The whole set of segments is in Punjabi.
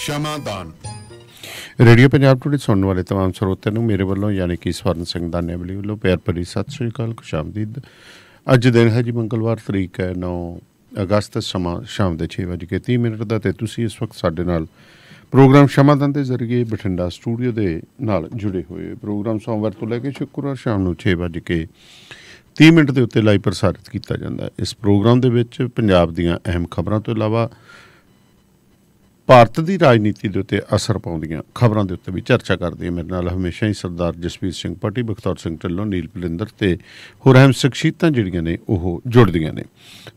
शामादान। रेडियो पंजाब टुडे सुनने वाले तमाम स्रोतिਆਂ ਨੂੰ मेरे वालों यानी कि स्वर्ण सिंह दानेवालिया वालों प्यार भरी सत श्री अकाल, खुश आमदीद। अज दिन है जी मंगलवार, तरीक है 9 अगस्त, समा शाम के 6:30 का, तो तुसी इस वक्त साडे नाल प्रोग्राम शामादान के जरिए बठिंडा स्टूडियो के नाल जुड़े हुए। प्रोग्राम सोमवार तो लैके शुक्रवार शाम को 6:30 के उत्ते लाइव प्रसारित किया जाता है। इस प्रोग्राम के पंजाब दीआं अहम खबरों तो इलावा भारत की राजनीति के उत्ते असर पाउंदियां खबरों के उत्ते भी चर्चा करते हैं। मेरे नाल हमेशा ही सरदार जसबीर सिंह पट्टी, बखतौर सिंह ढिल्लों, नील पलिंदर ते होर अहम शख्सियतां जिहड़ियां ने ओह जुड़दियां ने।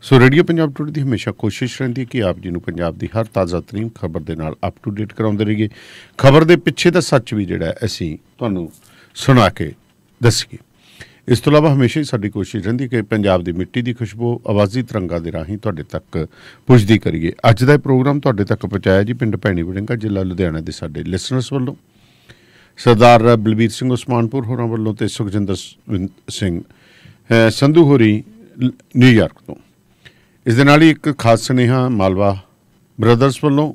सो रेडियो पंजाब टुडे की हमेशा कोशिश रहिंदी है कि आप जी नूं पंजाब की हर ताज़ा तरीन खबर के नाल अप टू डेट कराउंदे रहिए। खबर के पिछे का सच भी जिहड़ा असीं तुहानूं सुणा के दसीए। इस तो अलावा हमेशा ही साड़ी कोशिश रहिंदी कि पंजाब दी मिट्टी दी खुशबू आवाज़ी तरंगा दे राहीं तुहाडे तक पुजदी करिए। अज दा प्रोग्राम तुहाडे तक पहुँचाया जी पिंड पैणी बड़िंडा, जिला लुधियाणा दे साडे लिसनर्स वल्लों, सरदार बलबीर सिंह उस्मानपुर होरां वल्लों ते सुखजिंदर सिंह संधू होरी न्यूयॉर्क तो। इस दे नाल ही एक खास सुनेहा मालवा ब्रदरस वल्लों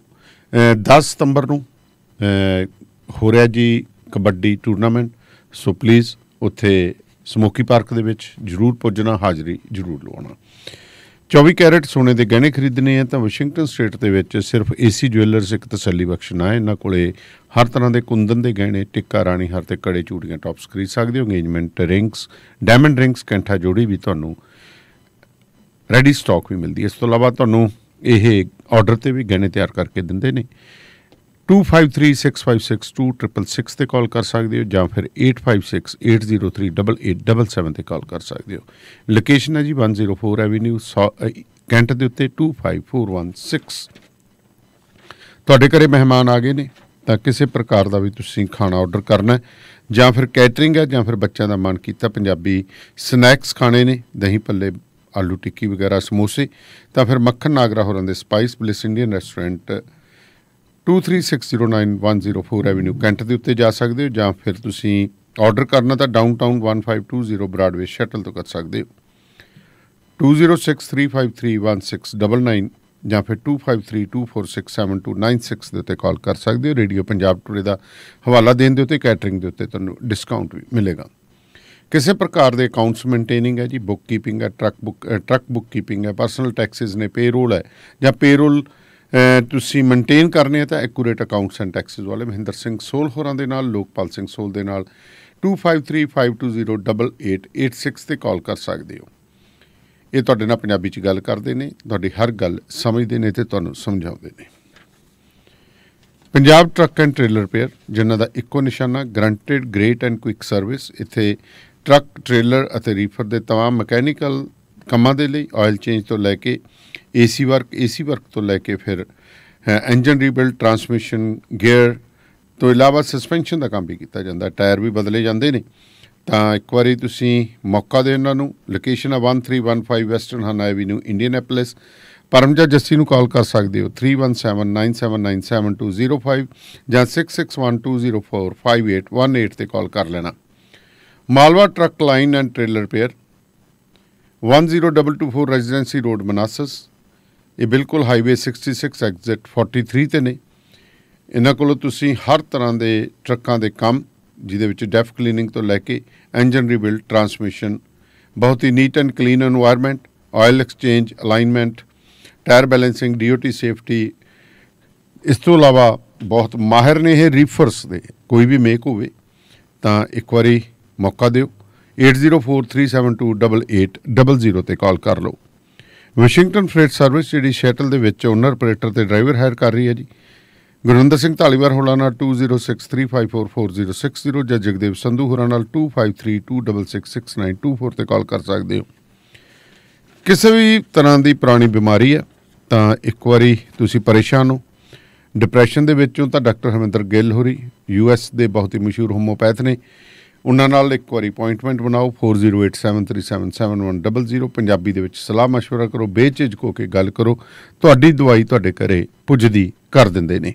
10 सितंबर नूं हो रिहा जी कबड्डी टूरनामेंट। सो प्लीज़ उत्थे ਸਮੋਕੀ ਪਾਰਕ ਦੇ ਵਿੱਚ ਜ਼ਰੂਰ ਪੁੱਜਣਾ, ਹਾਜ਼ਰੀ ਜ਼ਰੂਰ ਲਵਾਉਣਾ। 24 ਕੈਰਟ ਸੋਨੇ ਦੇ ਗਹਿਣੇ ਖਰੀਦਣੇ ਆ ਤਾਂ ਵਾਸ਼ਿੰਗਟਨ ਸਟ੍ਰੀਟ ਦੇ ਵਿੱਚ ਸਿਰਫ ਏਸੀ ਜੁਐਲਰਸ ਇੱਕ ਤਸੱਲੀ ਬਖਸ਼ਣਾ ਹੈ। ਇਹਨਾਂ ਕੋਲੇ ਹਰ ਤਰ੍ਹਾਂ ਦੇ ਕੁੰਦਨ ਦੇ ਗਹਿਣੇ, ਟਿੱਕਾ, ਰਾਣੀ ਹਾਰ ਤੇ ਕੜੇ, ਚੂੜੀਆਂ, ਟੌਪਸ ਖਰੀਦ ਸਕਦੇ ਹੋ। ਅੰਗੇਜਮੈਂਟ ਰਿੰਗਸ, ਡਾਇਮੰਡ ਰਿੰਗਸ, ਕੈਂਠਾ ਜੋੜੀ ਵੀ ਤੁਹਾਨੂੰ ਰੈਡੀ ਸਟਾਕ ਵੀ ਮਿਲਦੀ ਹੈ। ਇਸ ਤੋਂ ਇਲਾਵਾ ਤੁਹਾਨੂੰ ਇਹ ਆਰਡਰ 'ਤੇ ਵੀ ਗਹਿਣੇ ਤਿਆਰ ਕਰਕੇ ਦਿੰਦੇ ਨੇ। 2536562666 ਤੇ ਕਾਲ ਕਰ ਸਕਦੇ ਹੋ ਜਾਂ ਫਿਰ 8568038877 ਤੇ ਕਾਲ ਕਰ ਸਕਦੇ ਹੋ। ਲੋਕੇਸ਼ਨ ਹੈ ਜੀ 104 ਐਵੀਨਿਊ ਕੈਂਟ ਦੇ ਉੱਤੇ 25416। ਤੁਹਾਡੇ ਘਰੇ ਮਹਿਮਾਨ ਆ ਗਏ ਨੇ ਤਾਂ ਕਿਸੇ ਪ੍ਰਕਾਰ ਦਾ ਵੀ ਤੁਸੀਂ ਖਾਣਾ ਆਰਡਰ ਕਰਨਾ ਜਾਂ ਫਿਰ ਕੈਟਰਿੰਗ ਹੈ ਜਾਂ ਫਿਰ ਬੱਚਿਆਂ ਦਾ ਮਨ ਕੀਤਾ ਪੰਜਾਬੀ ਸਨੈਕਸ ਖਾਣੇ ਨੇ, ਦਹੀਂ ਭੱਲੇ, ਆਲੂ ਟਿੱਕੀ ਵਗੈਰਾ, ਸਮੋਸੇ, ਤਾਂ ਫਿਰ ਮੱਖਣ ਨਾਗਰਾ ਹੋਰਾਂ ਦੇ spice place Indian restaurant 2360910 avenue Kent के उत्ते जा सकते हो या फिर तुसी ऑर्डर करना तो डाउन टाउन 1520 ब्रॉडवे शटल तो कर सकते हो। 2063531699 या फिर 2532467296 के उत्ते कॉल कर सकते हो। रेडियो पंजाब टुडे का हवाला देने के उत्ते कैटरिंग के उत्ते तुहानूं डिस्काउंट भी मिलेगा। किसी प्रकार के अकाउंट्स मेनटेनिंग है जी, बुक कीपिंग है, ट्रक बुक कीपिंग है, परसनल टैक्सिज ने, पेरोल है या पेरोल ਤੁਸੀਂ मेनटेन करने तो एक्ूरेट अकाउंट्स एंड टैक्सिज वाले महेंद्र सिंह सोल होरां दे नाल, लोकपाल सिंह सोल दे नाल 2535208886 ते कॉल कर सकते हो। ये तुहाडे नाल पंजाबी च गल करदे ने, तुहाडी हर गल समझदे ने ते तुहानूं समझाउंदे ने। Punjab truck and trailer repair जिन्हां दा इक्को निशाना guaranteed great and quick service, इत्थे ट्रक, ट्रेलर अते रीफर दे तमाम मकैनिकल ਕੰਮਾਂ ਦੇ ਲਈ ਆਇਲ ਚੇਂਜ ਤੋਂ ਲੈ ਕੇ ਏਸੀ ਵਰਕ ਤੋਂ ਲੈ ਕੇ ਫਿਰ ਇੰਜਨ ਰੀਬਿਲਡ, ਟਰਾਂਸਮਿਸ਼ਨ, ਗੇਅਰ ਤੋਂ ਇਲਾਵਾ ਸਸਪੈਂਸ਼ਨ ਦਾ ਕੰਮ ਵੀ ਕੀਤਾ ਜਾਂਦਾ, ਟਾਇਰ ਵੀ ਬਦਲੇ ਜਾਂਦੇ ਨੇ। ਤਾਂ ਇੱਕ ਵਾਰੀ ਤੁਸੀਂ ਮੌਕਾ ਦਿਓ ਇਹਨਾਂ ਨੂੰ। ਲੋਕੇਸ਼ਨ ਆ 1315 ਵੈਸਟਨ ਐਵੀਨਿਊ ਇੰਡੀਅਨ ਐਪਲਸ। परमजा जस्सी को कॉल कर सकते हो 3179797205 ਜਾਂ 6612045818 ਤੇ कॉल कर लेना। Malwa truck line and trailer repair 10224 residency road मनास, ये बिल्कुल हाईवे 66 एग्जिट 43 ते ने। इन्हां कोलों तुसीं हर तरह के ट्रकों के काम जिहदे विच डेफ क्लीनिंग तो लैके इंजन रिबिल्ड, ट्रांसमिशन, बहुत ही neat and clean environment, oil exchange, alignment, tyre balancing, DOT safety. इस तो इलावा बहुत माहिर ने ये रीफर्स दे, कोई भी मेक होवे तां एक वारी मौका दिओ। 8043728800 ते कॉल कर लो। वाशिंगटन फ्लेट सर्विस जी शैटल के ओनर, ऑपरेटर ते ड्राइवर हायर कर रही है जी। गुरविंदर सिंह ढालीवाल होरां 2063544060 या जगदेव संधू होरां 2532666924 ते कॉल कर सकते हो। किसी भी तरह की पुरानी बीमारी है तो एक बारी तुसीं परेशान हो, डिप्रैशन दे विच हो तां डॉक्टर हमिंदर गिल होरी US के बहुत ही मशहूर होम्योपैथ ने, उन्हां नाल एक बार अपॉइंटमेंट बनाओ। 4087377100 पंजाबी दे विच सलाह मशवरा करो, बेझिझक हो के गल करो, तुहाडी दवाई तुहाडे घरे पुजदी कर दिंदे ने।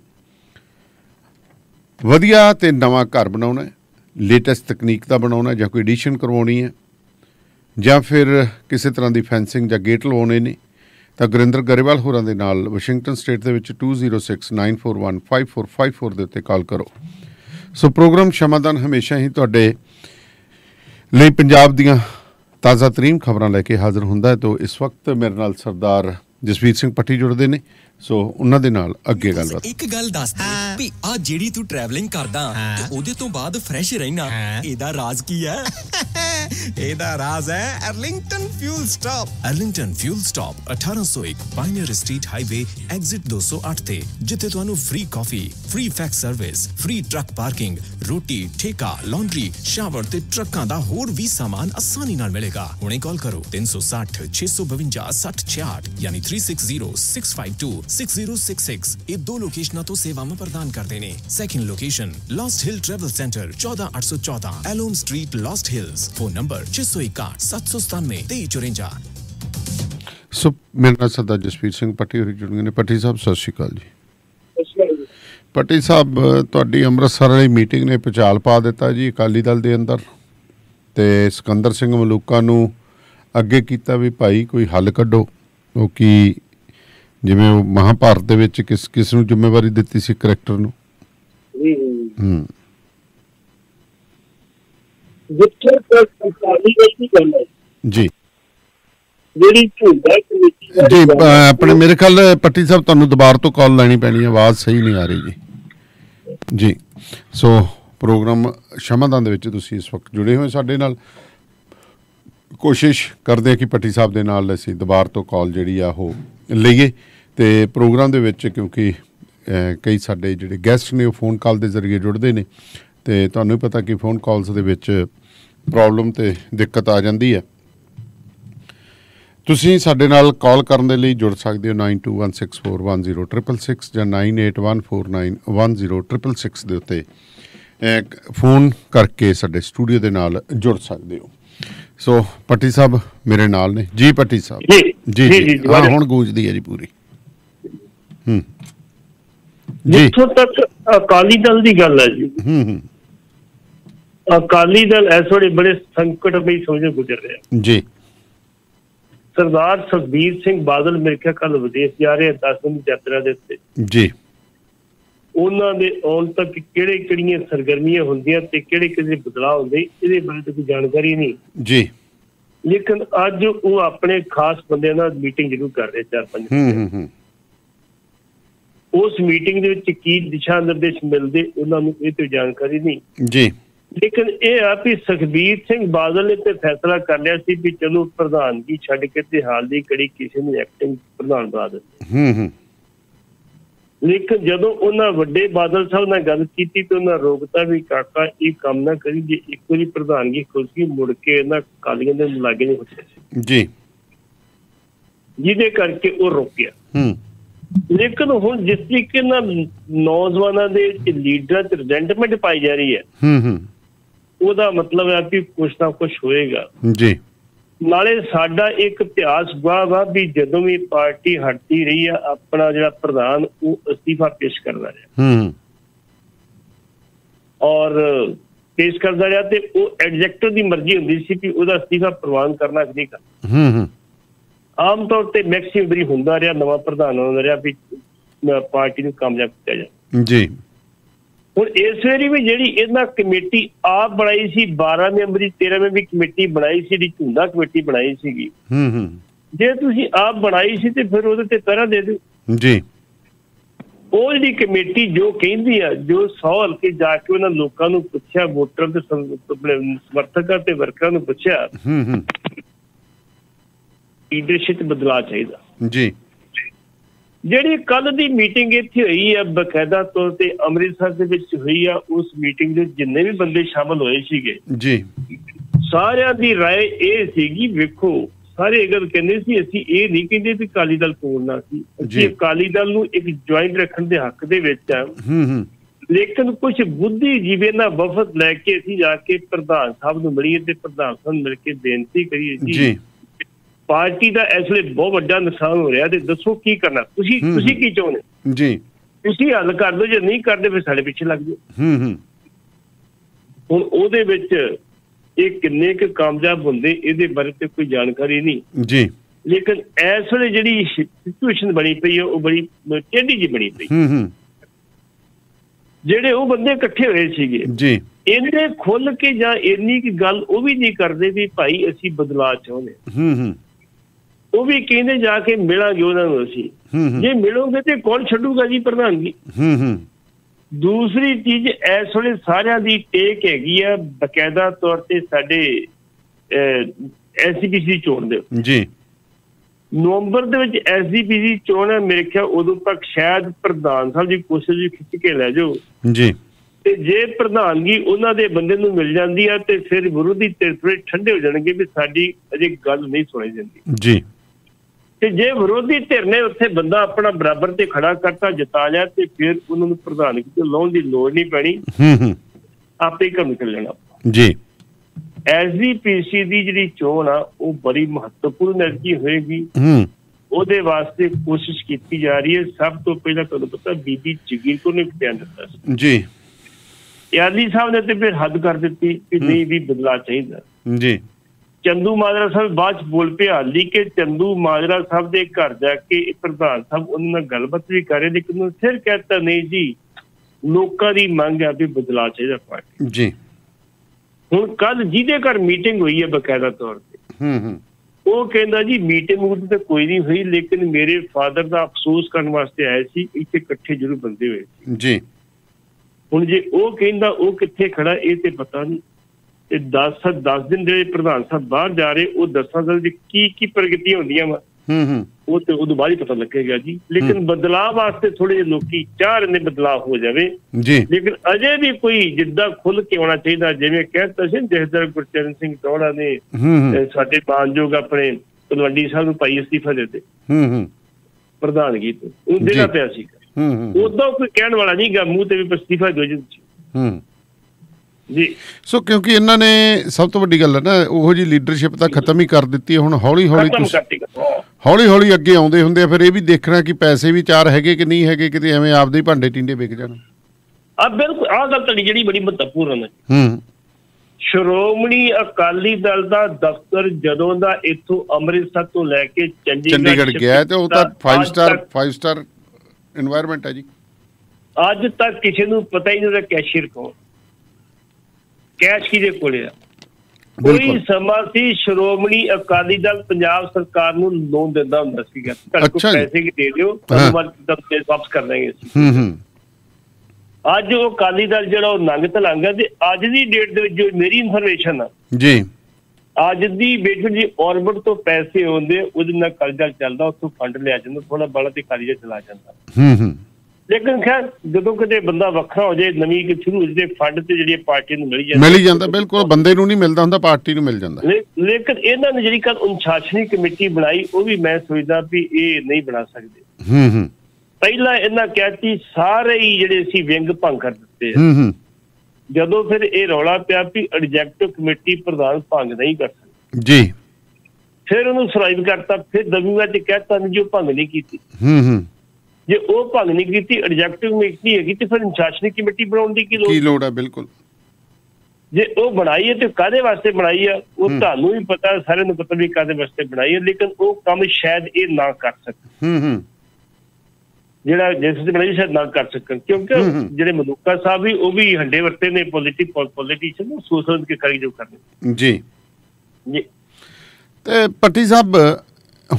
वधिया ते नवां घर बनाउणा है, लेटैस्ट तकनीक दा बनाउणा है, जां कोई एडिशन करवाउणी है, जां फिर किसी तरह की फैंसिंग जां गेट लवाउणे ने, तो गुरविंदर गरेवाल होरां दे नाल वाशिंगटन स्ट्रीट दे विच 2069415454 दे उत्ते कॉल करो। सो प्रोग्राम शामादान हमेशा ही तुहाडे लई पंजाब दीआं ताज़ा तरीन खबरां लैके हाज़र हुंदा है। तो इस वक्त मेरे नाल सरदार जसबीर सिंह पट्टी जुड़ते हैं। सो उन्हां दे नाल अग्गे गल्लबात। एक गल दस भी आ जिहड़ी तू ट्रैवलिंग करदा ते ओहदे तों बाद फ्रैश रहना, एदा राज की है? एदा राज है Arlington fuel stop. Arlington fuel stop 1801 pioneer street highway exit 208 ते, जिथे तुहानू free coffee, free fax service, free truck parking, रोटी, ठेका, लॉन्ड्री, शावर ते ट्रकां दा होर वी सामान आसानी नाल मिलेगा। हुणे कॉल करो 360652 यानी 3606526066। ये दो लोकेशन तो सेवाएं प्रदान करते हैं। Second location Lost Hill travel centre 14814 Elm street Lost Hills, phone number 661-797-2354। So मेरे नाल सरदार जसबीर सिंह पट्टी होरी जुड़ गए ने। पट्टी साहब सत श्री अकाल जी। पट्टी साहब तुहाडी अमृतसर वाली मीटिंग ने पचाल पा दिता जी अकाली दल के अंदर, तो सिकंदर सिंह मलूका नूं अगे किया भी भाई कोई हल कढो, क्योंकि जिमें महाभारत विच किस किस नूं जिम्मेवारी दिती सी करैक्टर नूं। जिथे तक सरकारी की गल है जी ਜਿਹੜੀ ਝੂਠਾ ਕਮੇਟੀ ਜੀ ਆਪਣੇ ਮੇਰੇ ਖਿਆਲ ਪੱਟੀ ਸਾਹਿਬ ਤੁਹਾਨੂੰ ਦੁਬਾਰਾ ਤੋਂ ਕਾਲ ਲੈਣੀ ਪੈਣੀ, ਆਵਾਜ਼ ਸਹੀ ਨਹੀਂ ਆ ਰਹੀ ਜੀ ਜੀ। ਸੋ ਪ੍ਰੋਗਰਾਮ ਸ਼ਮਾਦਾਨ ਦੇ ਵਿੱਚ ਤੁਸੀਂ ਇਸ ਵਕਤ ਜੁੜੇ ਹੋਏ ਸਾਡੇ ਨਾਲ। ਕੋਸ਼ਿਸ਼ ਕਰਦੇ ਆ ਕਿ ਪੱਟੀ ਸਾਹਿਬ ਦੇ ਨਾਲ ਅਸੀਂ ਦੁਬਾਰਾ ਤੋਂ ਕਾਲ ਜਿਹੜੀ ਆ ਉਹ ਲਈਏ ਤੇ ਪ੍ਰੋਗਰਾਮ ਦੇ ਵਿੱਚ, ਕਿਉਂਕਿ ਕਈ ਸਾਡੇ ਜਿਹੜੇ ਗੈਸਟ ਨੇ ਉਹ ਫੋਨ ਕਾਲ ਦੇ ਜ਼ਰੀਏ ਜੁੜਦੇ ਨੇ ਤੇ ਤੁਹਾਨੂੰ ਪਤਾ ਕਿ ਫੋਨ ਕਾਲਸ ਦੇ ਵਿੱਚ ਪ੍ਰੋਬਲਮ ਤੇ ਦਿੱਕਤ ਆ ਜਾਂਦੀ ਹੈ। ਤੁਸੀਂ ਸਾਡੇ ਨਾਲ ਕਾਲ ਕਰਨ ਦੇ ਲਈ ਜੁੜ ਸਕਦੇ ਹੋ 9216410666 ਜਾਂ 9814910666 ਦੇ ਉੱਤੇ ਫੋਨ ਕਰਕੇ ਸਾਡੇ ਸਟੂਡੀਓ ਦੇ ਨਾਲ ਜੁੜ ਸਕਦੇ ਹੋ। ਸੋ ਪੱਟੀ ਸਾਹਿਬ ਮੇਰੇ ਨਾਲ ਨੇ ਜੀ। ਪੱਟੀ ਸਾਹਿਬ ਜੀ ਜੀ ਹੁਣ ਗੂੰਜਦੀ ਹੈ ਜੀ ਪੂਰੀ। ਜਿੱਥੋਂ ਤੱਕ ਅਕਾਲੀ ਦਲ ਦੀ ਗੱਲ ਹੈ ਜੀ, ਅਕਾਲੀ ਦਲ ਇਸ ਵੇਲੇ ਬੜੇ ਸੰਕਟਮਈ ਸਮੇਂ ਗੁਜ਼ਰ ਰਿਹਾ ਜੀ। सरदार सुखबीर सिंह बादल मेरे ख्याल कल विदेश जा रहे हैं 10 दिन यात्रा के उत्ते जी। उन्होंने आने तक किहड़ियां सरगर्मियां होंदियां ते किहड़े बदलाव होंदे इहदे बारे तो कोई जानकारी नहीं जी। लेकिन अज वो अपने खास बंदे नाल मीटिंग जरूर कर रहे 4-5 उस मीटिंग दे विच की दिशा निर्देश मिलदे उन्होंने इह तो जानकारी नहीं जी। लेकिन यह आप सुखबीर सिंह बादल ने तो फैसला कर लिया सी भी चलो प्रधानगी छड्ड के ते हाल दी कड़ी किसी ने एक्टिंग प्रधान बना दिता। लेकिन जदों उन्हां वड्डे बादल साहब नाल गल कीती ते उन्हां रोकता भी काका ये काम ना करी, जे एक वारी प्रधानगी खुशी मुड़ के इन्हां कालियां दे लागे नहीं होते जी, जिहदे करके वो रुक गया। लेकिन हुण जिस तरीके नौजवानों के लीडर रिजेंटमेंट पाई जा रही है, ਉਹਦਾ ਮਤਲਬ ਹੈ ਕਿ ਕੁਝ ਨਾ ਕੁਝ ਹੋਏਗਾ ਜੀ। ਨਾਲੇ ਸਾਡਾ ਇੱਕ ਇਤਿਹਾਸ ਗਵਾਹ ਆ ਵੀ ਜਦੋਂ ਵੀ ਪਾਰਟੀ ਹਟਦੀ ਰਹੀ ਆ ਆਪਣਾ ਜਿਹੜਾ ਪ੍ਰਧਾਨ ਉਹ ਅਸਤੀਫਾ ਪੇਸ਼ ਕਰਦਾ ਰਿਹਾ ਔਰ ਪੇਸ਼ ਕਰਦਾ ਰਿਹਾ ਤੇ ਉਹ ਐਗਜ਼ੈਕਟਿਵ ਦੀ ਮਰਜ਼ੀ ਹੁੰਦੀ ਸੀ ਕਿ ਉਹਦਾ ਅਸਤੀਫਾ ਪ੍ਰਵਾਨ ਕਰਨਾ ਕਿ ਨਹੀਂ ਕਰਨਾ। ਆਮ ਤੌਰ ਤੇ ਮੈਕਸਿਮ ਵੀ ਹੁੰਦਾ ਰਿਹਾ ਨਵਾਂ ਪ੍ਰਧਾਨ ਹੁੰਦਾ ਰਿਹਾ ਵੀ ਪਾਰਟੀ ਨੂੰ ਕਾਮਯਾਬ ਕੀਤਾ ਜਾ ਜੀ। ਹੁਣ ਇਸ ਵੇਲੇ ਵੀ ਜਿਹੜੀ ਇਹਨਾਂ ਕਮੇਟੀ ਆਪ ਬਣਾਈ ਸੀ 12 ਮੈਂਬਰੀ 13 ਮੈਂਬਰੀ ਕਮੇਟੀ ਬਣਾਈ ਸੀ, ਜਿਹੜੀ ਝੁੰਡਾ ਕਮੇਟੀ ਬਣਾਈ ਸੀਗੀ ਜੇ ਤੁਸੀਂ ਆਪ ਬਣਾਈ ਸੀ ਤੇ ਫਿਰ ਉਹਦੇ ਤੇ ਪਹਿਰਾ ਦੇ ਦਿਓ ਜੀ। ਉਹ ਜਿਹੜੀ ਕਮੇਟੀ ਜੋ ਕਹਿੰਦੀ ਆ ਜੋ 100 ਹਲਕੇ ਜਾ ਕੇ ਉਹਨਾਂ ਲੋਕਾਂ ਨੂੰ ਪੁੱਛਿਆ, ਵੋਟਰ ਤੇ ਸਮਰਥਕਾਂ ਤੇ ਵਰਕਰਾਂ ਨੂੰ ਪੁੱਛਿਆ, ਲੀਡਰਸ਼ਿਪ ਬਦਲਾ ਚਾਹੀਦਾ ਜੀ। ਜਿਹੜੀ ਕੱਲ ਦੀ ਮੀਟਿੰਗ ਇੱਥੇ ਹੋਈ ਆ ਬਕਾਇਦਾ ਤੌਰ ਤੇ ਅੰਮ੍ਰਿਤਸਰ ਦੇ ਵਿੱਚ ਹੋਈ ਆ, ਉਸ ਮੀਟਿੰਗ ਦੇ ਜਿੰਨੇ ਵੀ ਬੰਦੇ ਸ਼ਾਮਲ ਹੋਏ ਸੀਗੇ ਜੀ ਸਾਰਿਆਂ ਦੀ ਰਾਏ ਇਹ ਸੀਗੀ ਵੇਖੋ ਸਾਰੇ ਇਹ ਗੱਲ ਕਹਿੰਦੇ ਸੀ ਅਸੀਂ ਇਹ ਨਹੀਂ ਕਹਿੰਦੇ ਵੀ ਅਕਾਲੀ ਦਲ ਤੋੜਨਾ ਸੀ, ਅਸੀਂ ਅਕਾਲੀ ਦਲ ਨੂੰ ਇੱਕ ਜੁਆਇੰਟ ਰੱਖਣ ਦੇ ਹੱਕ ਦੇ ਵਿੱਚ ਆ। ਲੇਕਿਨ ਕੁਛ ਬੁੱਧੀਜੀਵੀ ਨਾਲ ਵਫਦ ਲੈ ਕੇ ਅਸੀਂ ਜਾ ਕੇ ਪ੍ਰਧਾਨ ਸਾਹਿਬ ਨੂੰ ਮਿਲੀਏ ਤੇ ਪ੍ਰਧਾਨ ਸਾਹਿਬ ਨੂੰ ਮਿਲ ਕੇ ਬੇਨਤੀ ਕਰੀਏ ਜੀ ਪਾਰਟੀ ਦਾ ਇਸ ਵੇਲੇ ਬਹੁਤ ਵੱਡਾ ਨੁਕਸਾਨ ਹੋ ਰਿਹਾ ਤੇ ਦੱਸੋ ਕੀ ਕਰਨਾ, ਤੁਸੀਂ ਕੀ ਚਾਹੁੰਦੇ ਜੀ, ਤੁਸੀਂ ਹੱਲ ਕਰ ਦਿਓ, ਜੇ ਨਹੀਂ ਕਰਦੇ ਫਿਰ ਸਾਡੇ ਪਿੱਛੇ ਲੱਗ ਜਾਓ। ਹੁਣ ਉਹਦੇ ਵਿੱਚ ਇਹ ਕਿੰਨੇ ਕੁ ਕਾਮਯਾਬ ਹੁੰਦੇ ਇਹਦੇ ਬਾਰੇ ਤੇ ਕੋਈ ਜਾਣਕਾਰੀ ਨਹੀਂ ਜੀ। लेकिन इस वे जी सिचुएशन बनी पई है बड़ी टेढ़ी जी बनी पई। जेडे वो बंदे कट्ठे हुए सीगे इन्हें खुल के या इन्नी की गल वो भी नहीं करते भी भाई असी बदलाव चाहते, वो भी कहते जाके मिलांगे उन्होंने असी, जे मिलोगे तो कौन छड्डूगा जी प्रधानगी। दूसरी चीज इस वे सारिया की टेक हैगी है बकायदा तौर पर साडे SDPC चोन दे नवंबर के SDPC चोन है, मेरे ख्याल उदों तक शायद प्रधान साहब जी कोशिश खिंच के लै जाओ जी, जे प्रधानगी उन्होंने बंदे नूं मिल जाती है तो फिर विरोधी धिर थोड़े ठंडे हो जाएंगे भी साडी अजे गल नहीं सुनी जाती जी। तो जे विरोधी धिर ने उत्थे बंदा अपना बराबर से खड़ा करता जिता लिया तो फिर उन्होंने प्रधानगी तो लाने की लोड़ नहीं पैनी, आपे कम कर लेना जी। SDPC की जी चोन आ बड़ी महत्वपूर्ण अर्जी होगी, ओदे वास्ते कोशिश की जा रही है। सब तो पहला तुहानूं पता बीबी जगीर को ने बयान दिता जी, यादली साहब ने तो फिर हद कर दी कि नहीं भी बदला चाहिए जी। चंदू माजरा साहब बाद बोल पे हाली के चंदू माजरा साहब के घर जाके प्रधान साहब उन्होंने गलबात भी करे लेकिन फिर कहता नहीं जी लोगों की मांग है भी बदला चाहिए पार्टी जी। ਹੁਣ ਕੱਲ ਜਿਹਦੇ ਘਰ ਮੀਟਿੰਗ ਹੋਈ ਹੈ ਬਕਾਇਦਾ ਤੌਰ ਤੇ ਉਹ ਕਹਿੰਦਾ ਜੀ ਮੀਟਿੰਗ ਮੂਟਿੰਗ ਤਾਂ ਕੋਈ ਨਹੀਂ ਹੋਈ ਲੇਕਿਨ ਮੇਰੇ ਫਾਦਰ ਦਾ ਅਫਸੋਸ ਕਰਨ ਵਾਸਤੇ ਆਏ ਸੀ, ਇੱਥੇ ਇਕੱਠੇ ਜ਼ਰੂਰ ਬੰਦੇ ਹੋਏ ਸੀ ਜੀ। ਹੁਣ ਜੇ ਉਹ ਕਹਿੰਦਾ ਉਹ ਕਿੱਥੇ ਖੜਾ ਇਹ ਤੇ ਪਤਾ ਨਹੀਂ, ਤੇ 10 ਦਿਨ ਜਿਹੜੇ ਪ੍ਰਧਾਨ ਸਾਹਿਬ ਬਾਹਰ ਜਾ ਰਹੇ ਉਹ 10 ਸਾਲ ਦੀ ਕੀ ਪ੍ਰਗਤੀ ਹੁੰਦੀਆਂ ਵਾ ਉਹ ਤੇ ਉਦੋਂ ਬਾਅਦ ਹੀ ਪਤਾ ਲੱਗੇਗਾ ਜੀ। ਲੇਕਿਨ ਬਦਲਾਅ ਵਾਸਤੇ ਥੋੜੇ ਜਿਹੇ ਲੋਕੀ ਚਾਹ ਰਹੇ ਨੇ ਬਦਲਾਅ ਹੋ ਜਾਵੇ ਜੀ, ਲੇਕਿਨ ਅਜੇ ਵੀ ਕੋਈ ਜਿੱਦਾਂ ਖੁੱਲ ਕੇ ਆਉਣਾ ਚਾਹੀਦਾ। ਜਿਵੇਂ ਕਹਿਤਾ ਸੀ ਜਥੇਦਾਰ ਗੁਰਚਰਨ ਸਿੰਘ ਟੋੜਾ ਨੇ ਸਾਡੇ ਮਾਨਯੋਗ ਆਪਣੇ ਤਲਵੰਡੀ ਸਾਹਿਬ ਨੂੰ ਭਾਈ ਅਸਤੀਫਾ ਦਿੱਤੇ ਪ੍ਰਧਾਨਗੀ ਤੋਂ, ਉਹ ਦੇਣਾ ਪਿਆ ਸੀ ਉਦੋਂ ਕੋਈ ਕਹਿਣ ਵਾਲਾ ਨਹੀਂ ਗਾ ਮੂੰਹ ਤੇ ਵੀ ਅਸਤੀਫਾ ਦਿਓ ਜੀ ਜੀ। ਸੋ ਕਿਉਂਕਿ ਇਹਨਾਂ ਨੇ ਸਭ ਤੋਂ ਵੱਡੀ ਗੱਲ ਹੈ ਨਾ ਉਹੋ ਜਿਹੀ ਲੀਡਰਸ਼ਿਪ ਤਾਂ ਖਤਮ ਹੀ ਕਰ ਦਿੱਤੀ ਹੈ। ਹੁਣ ਹੌਲੀ ਹੌਲੀ ਅੱਗੇ ਆਉਂਦੇ ਹੁੰਦੇ ਆ, ਫਿਰ ਇਹ ਵੀ ਦੇਖਣਾ ਕਿ ਪੈਸੇ ਵੀ ਚਾਰ ਹੈਗੇ ਕਿ ਨਹੀਂ ਹੈਗੇ, ਕਿਤੇ ਐਵੇਂ ਆਪਦੇ ਹੀ ਭਾਂਡੇ ਟਿੰਡੇ ਵਿਕ ਜਾਣ। ਆ ਬਿਲਕੁਲ ਆਹ ਗੱਲ ਤੁਹਾਡੀ ਜਿਹੜੀ ਬੜੀ ਮਹੱਤਵਪੂਰਨ ਹੈ। ਸ਼੍ਰੋਮਣੀ ਅਕਾਲੀ ਦਲ ਦਾ ਦਫ਼ਤਰ ਜਦੋਂ ਦਾ ਇੱਥੋਂ ਅੰਮ੍ਰਿਤਸਰ ਤੋਂ ਲੈ ਕੇ ਚੰਡੀਗੜ੍ਹ ਗਿਆ ਤੇ ਉਹ ਤਾਂ 5 ਸਟਾਰ ਇਨਵਾਇਰਨਮੈਂਟ ਹੈ ਜੀ। ਅੱਜ ਤੱਕ ਕਿਸੇ ਨੂੰ ਪਤਾ ਹੀ ਨਹੀਂ ਉਹਦਾ ਕੈਸ਼ੀਅਰ ਕੌਣ, कैश किसे कोल है। कोई समा सी श्रोमणी अकाली दल पंजाब सरकार नूं लोन देंदा हुंदा सीगा, तुहानू पैसे की दे दिओ वापस कर देंगे। अज वो अकाली दल जिहड़ा वो नंग तलंग है ते अज दी डेट दे विच जो मेरी इनफॉरमेशन आ जी अज दी डेट जी ऑर्बिट तो पैसे आउंदे उहदे नाल कर्जा चलदा, उत्थों फंड लिया जांदा, थोड़ा बड़ा ते अकाली दल चला जांदा। ਲੇਕਿਨ ਖੈਰ ਜਦੋਂ ਕਿਤੇ ਬੰਦਾ ਵੱਖਰਾ ਹੋ ਜਾਏ ਨਵੀਂ ਕਿ ਸ਼ੁਰੂ ਜਿਹੜੇ ਫੰਡ ਤੇ ਜਿਹੜੀ ਪਾਰਟੀ ਨੂੰ ਮਿਲ ਜਾਂਦਾ ਬਿਲਕੁਲ ਬੰਦੇ ਨੂੰ ਨਹੀਂ ਮਿਲਦਾ ਹੁੰਦਾ ਪਾਰਟੀ ਨੂੰ ਮਿਲ ਜਾਂਦਾ। ਲੇਕਿਨ ਇਹਨਾਂ ਨੇ ਜਿਹੜੀ ਕੱਲ ਅਨੁਸ਼ਾਸਨੀ ਕਮੇਟੀ ਬਣਾਈ ਉਹ ਵੀ ਮੈਂ ਸੋਚਦਾ ਵੀ ਇਹ ਨਹੀਂ ਬਣਾ ਸਕਦੇ। ਪਹਿਲਾਂ ਇਹਨਾਂ ਕਹਿਤੀ ਸਾਰੇ ਹੀ ਜਿਹੜੇ ਸੀ ਵਿੰਗ ਭੰਗ ਕਰ ਦਿੱਤੇ। ਜਦੋਂ ਫਿਰ ਇਹ ਰੌਲਾ ਪਿਆ ਵੀ ਐਗਜ਼ੈਕਟਿਵ ਕਮੇਟੀ ਪ੍ਰਧਾਨ ਭੰਗ ਨਹੀਂ ਕਰ ਸਕਦੇ ਜੀ, ਫਿਰ ਉਹਨੂੰ ਸਰਾਈਵ ਕਰਤਾ, ਫਿਰ ਦਬੂਆ ਚ ਕਹਿਤਾ ਵੀ ਜੋ ਭੰਗ ਨਹੀਂ ਕੀਤੀ। ਜੇ ਉਹ ਭੰਗ ਨਹੀਂ ਕੀਤੀ ਐਗਜ਼ੈਕਟਿਵ ਕਮੇਟੀ ਹੈਗੀ ਤੇ ਫਿਰ ਅਨੁਸ਼ਾਸਨਿਕ ਕਮੇਟੀ ਬਣਾਉਣ ਦੀ ਕੀ ਲੋੜ ਹੈ। ਬਿਲਕੁਲ ਜੇ ਉਹ ਬਣਾਈ ਹੈ ਤੇ ਕਾਹਦੇ ਵਾਸਤੇ ਬਣਾਈ ਹੈ ਉਹ ਤੁਹਾਨੂੰ ਵੀ ਪਤਾ, ਸਾਰਿਆਂ ਨੂੰ ਪਤਾ ਵੀ ਕਾਹਦੇ ਵਾਸਤੇ ਬਣਾਈ ਹੈ। ਲੇਕਿਨ ਉਹ ਕੰਮ ਸ਼ਾਇਦ ਇਹ ਨਾ ਕਰ ਸਕਣ ਜਿਹੜਾ ਜਿਸ ਤੇ ਬਣਾਈ ਸ਼ਾਇਦ ਨਾ ਕਰ ਸਕਣ, ਕਿਉਂਕਿ ਜਿਹੜੇ ਮਲੂਕਾ ਸਾਹਿਬ ਵੀ ਉਹ ਵੀ ਹੰਡੇ ਵਰਤੇ ਨੇ ਪੋਲੀਟੀਸ਼ੀਅਨ ਨੂੰ ਸੋਚ ਕੇ ਕਰੀ ਜੋ ਕਰਨੇ ਜੀ ਜੀ। ਤੇ ਪੱਟੀ ਸਾਹਿਬ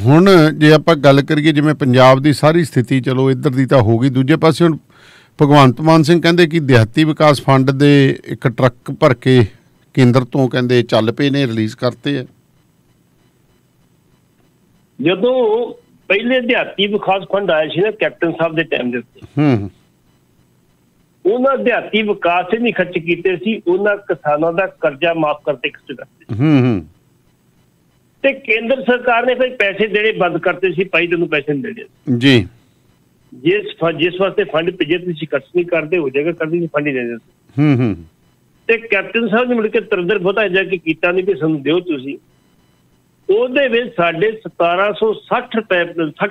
ਹੁਣ ਜੇ ਆਪਾਂ ਗੱਲ ਕਰੀਏ ਜਿਵੇਂ ਪੰਜਾਬ ਦੀ ਸਾਰੀ ਸਥਿਤੀ ਚਲੋ ਇੱਧਰ ਦੀ ਤਾਂ ਹੋ ਗਈ, ਦੂਜੇ ਪਾਸੇ ਹੁਣ ਭਗਵੰਤ ਮਾਨ ਸਿੰਘ ਕਹਿੰਦੇ ਕਿ ਦਿਹਾਤੀ ਵਿਕਾਸ ਫੰਡ ਦੇ ਇੱਕ ਟਰੱਕ ਭਰ ਕੇ ਕੇਂਦਰ ਤੋਂ ਕਹਿੰਦੇ ਚੱਲ ਪਏ ਨੇ, ਰਿਲੀਜ਼ ਕਰਤੇ ਆ। ਜਦੋਂ ਪਹਿਲੇ ਦਿਹਾਤੀ ਵਿਕਾਸ ਫੰਡ ਆਇਆ ਸੀ ਨਾ ਕੈਪਟਨ ਸਾਹਿਬ ਦੇ ਟਾਈਮ ਦੇ ਉੱਤੇ ਉਹਨਾਂ ਦਿਹਾਤੀ ਵਿਕਾਸ ਹੀ ਨਹੀਂ ਖਰਚ ਕੀਤੇ ਸੀ, ਉਹਨਾਂ ਕਿਸਾਨਾਂ ਦਾ ਕਰਜ਼ਾ ਮਾਫ਼ ਕਰਕੇ ਖਰਚ ਕਰਤੇ। ਤੇ ਕੇਂਦਰ ਸਰਕਾਰ ਨੇ ਫਿਰ ਪੈਸੇ ਦੇਣੇ ਬੰਦ ਕਰਤੇ ਸੀ, ਭਾਈ ਤੈਨੂੰ ਪੈਸੇ ਨਹੀਂ ਦੇਣੇ ਜੀ, ਜਿਸ ਵਾਸਤੇ ਫੰਡ ਭੇਜੇ ਤੁਸੀਂ ਖਰਚ ਨਹੀਂ ਕਰਦੇ, ਹੋ ਜਾਏਗਾ ਕਰਦੇ ਨਹੀਂ ਫੰਡ ਹੀ ਦੇਣੇ। ਤੇ ਕੈਪਟਨ ਸਾਹਿਬ ਨੇ ਮੁੜ ਕੇ ਤਰਦਰ ਬਹੁਤਾ ਜਾ ਕੇ ਕੀਤਾ ਨਹੀਂ ਕਿ ਸਾਨੂੰ ਦਿਓ ਤੁਸੀਂ। ਉਹਦੇ ਵਿੱਚ ਸਾਡੇ 1760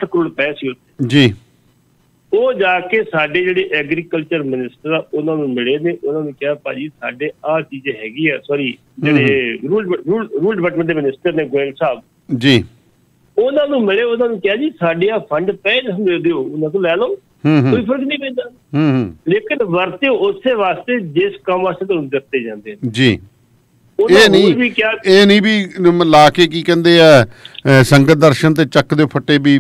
ਕਰੋੜ ਰੁਪਏ ਸੀ ਜੀ, ਉਹ ਜਾ ਕੇ ਸਾਡੇ ਜਿਹੜੇ ਐਗਰੀਕਲਚਰ ਮਿਨਿਸਟਰ ਆ ਉਹਨਾਂ ਨੂੰ ਮਿਲੇ ਨੇ, ਉਹਨਾਂ ਨੂੰ ਕਿਹਾ ਭਾਜੀ ਸਾਡੇ ਆਹ ਚੀਜ਼ ਹੈਗੀ ਆ, ਸੌਰੀ ਜਿਹੜੇ ਰੂਰਲ ਡਿਵੈਲਪਮੈਂਟ ਦੇ ਮਿਨਿਸਟਰ ਨੇ ਗੋਇਲ ਸਾਹਿਬ ਜੀ उन्होंने मिले, उन्होंने कहा जी साडिया फंड 65 दे दिओ, उन्होंने को लै लो, कोई फर्क नहीं पैदा, लेकिन वरते उस वास्ते जिस काम वास्ते तुहानू दित्ते जांदे जी। ਇਹ ਨਹੀਂ ਇਹ ਨਹੀਂ ਵੀ ਲਾ ਕੇ ਕੀ ਕਹਿੰਦੇ ਆ ਸੰਗਤ ਦਰਸ਼ਨ ਤੇ ਚੱਕ ਦੇ ਫੱਟੇ ਵੀ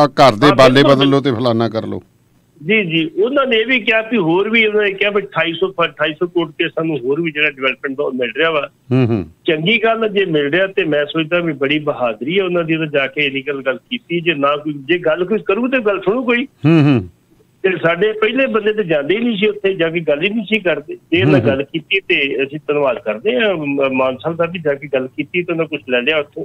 ਆ ਘਰ ਦੇ ਬਾਲੇ ਬਦਲ ਲੋ ਤੇ ਫਲਾਨਾ ਕਰ ਲੋ ਜੀ ਜੀ। ਉਹਨਾਂ ਨੇ ਇਹ ਵੀ ਕਿਹਾ ਵੀ ਹੋਰ ਵੀ ਉਹਨਾਂ ਨੇ ਕਿਹਾ ਵੀ 250 ਕਰੋੜ ਤੇ ਸਾਨੂੰ ਹੋਰ ਵੀ ਜਿਹੜਾ ਡਿਵੈਲਪਮੈਂਟ ਦਾ ਮਿਲ ਰਿਹਾ ਵਾ, ਚੰਗੀ ਗੱਲ ਜੇ ਮਿਲ ਰਿਹਾ ਤੇ ਮੈਂ ਸੋਚਦਾ ਵੀ ਬੜੀ ਬਹਾਦਰੀ ਹੈ ਉਹਨਾਂ ਦੀ ਤਾਂ ਜਾ ਕੇ ਇਲੀਗਲ ਗੱਲ ਕੀਤੀ। ਜੇ ਨਾ ਕੋਈ ਜੇ ਗੱਲ ਕੋਈ ਕਰੂ ਤੇ ਗੱਲ ਸੁਣੂ ਕੋਈ, ਸਾਡੇ ਪਹਿਲੇ ਬੰਦੇ ਤੇ ਜਾਂਦੇ ਹੀ ਨਹੀਂ ਸੀ ਉੱਥੇ ਜਾ ਕੇ ਗੱਲ ਹੀ ਨਹੀਂ ਸੀ ਕਰਦੇ। ਜੇ ਮੈਂ ਗੱਲ ਕੀਤੀ ਤੇ ਅਸੀਂ ਧੰਨਵਾਦ ਕਰਦੇ ਹਾਂ ਮਾਨ ਸਾਹਿਬ ਦਾ ਵੀ ਜਾ ਕੇ ਗੱਲ ਕੀਤੀ ਤੇ ਉਹਨਾਂ ਕੁਛ ਲੈ ਲਿਆ ਉੱਥੋਂ।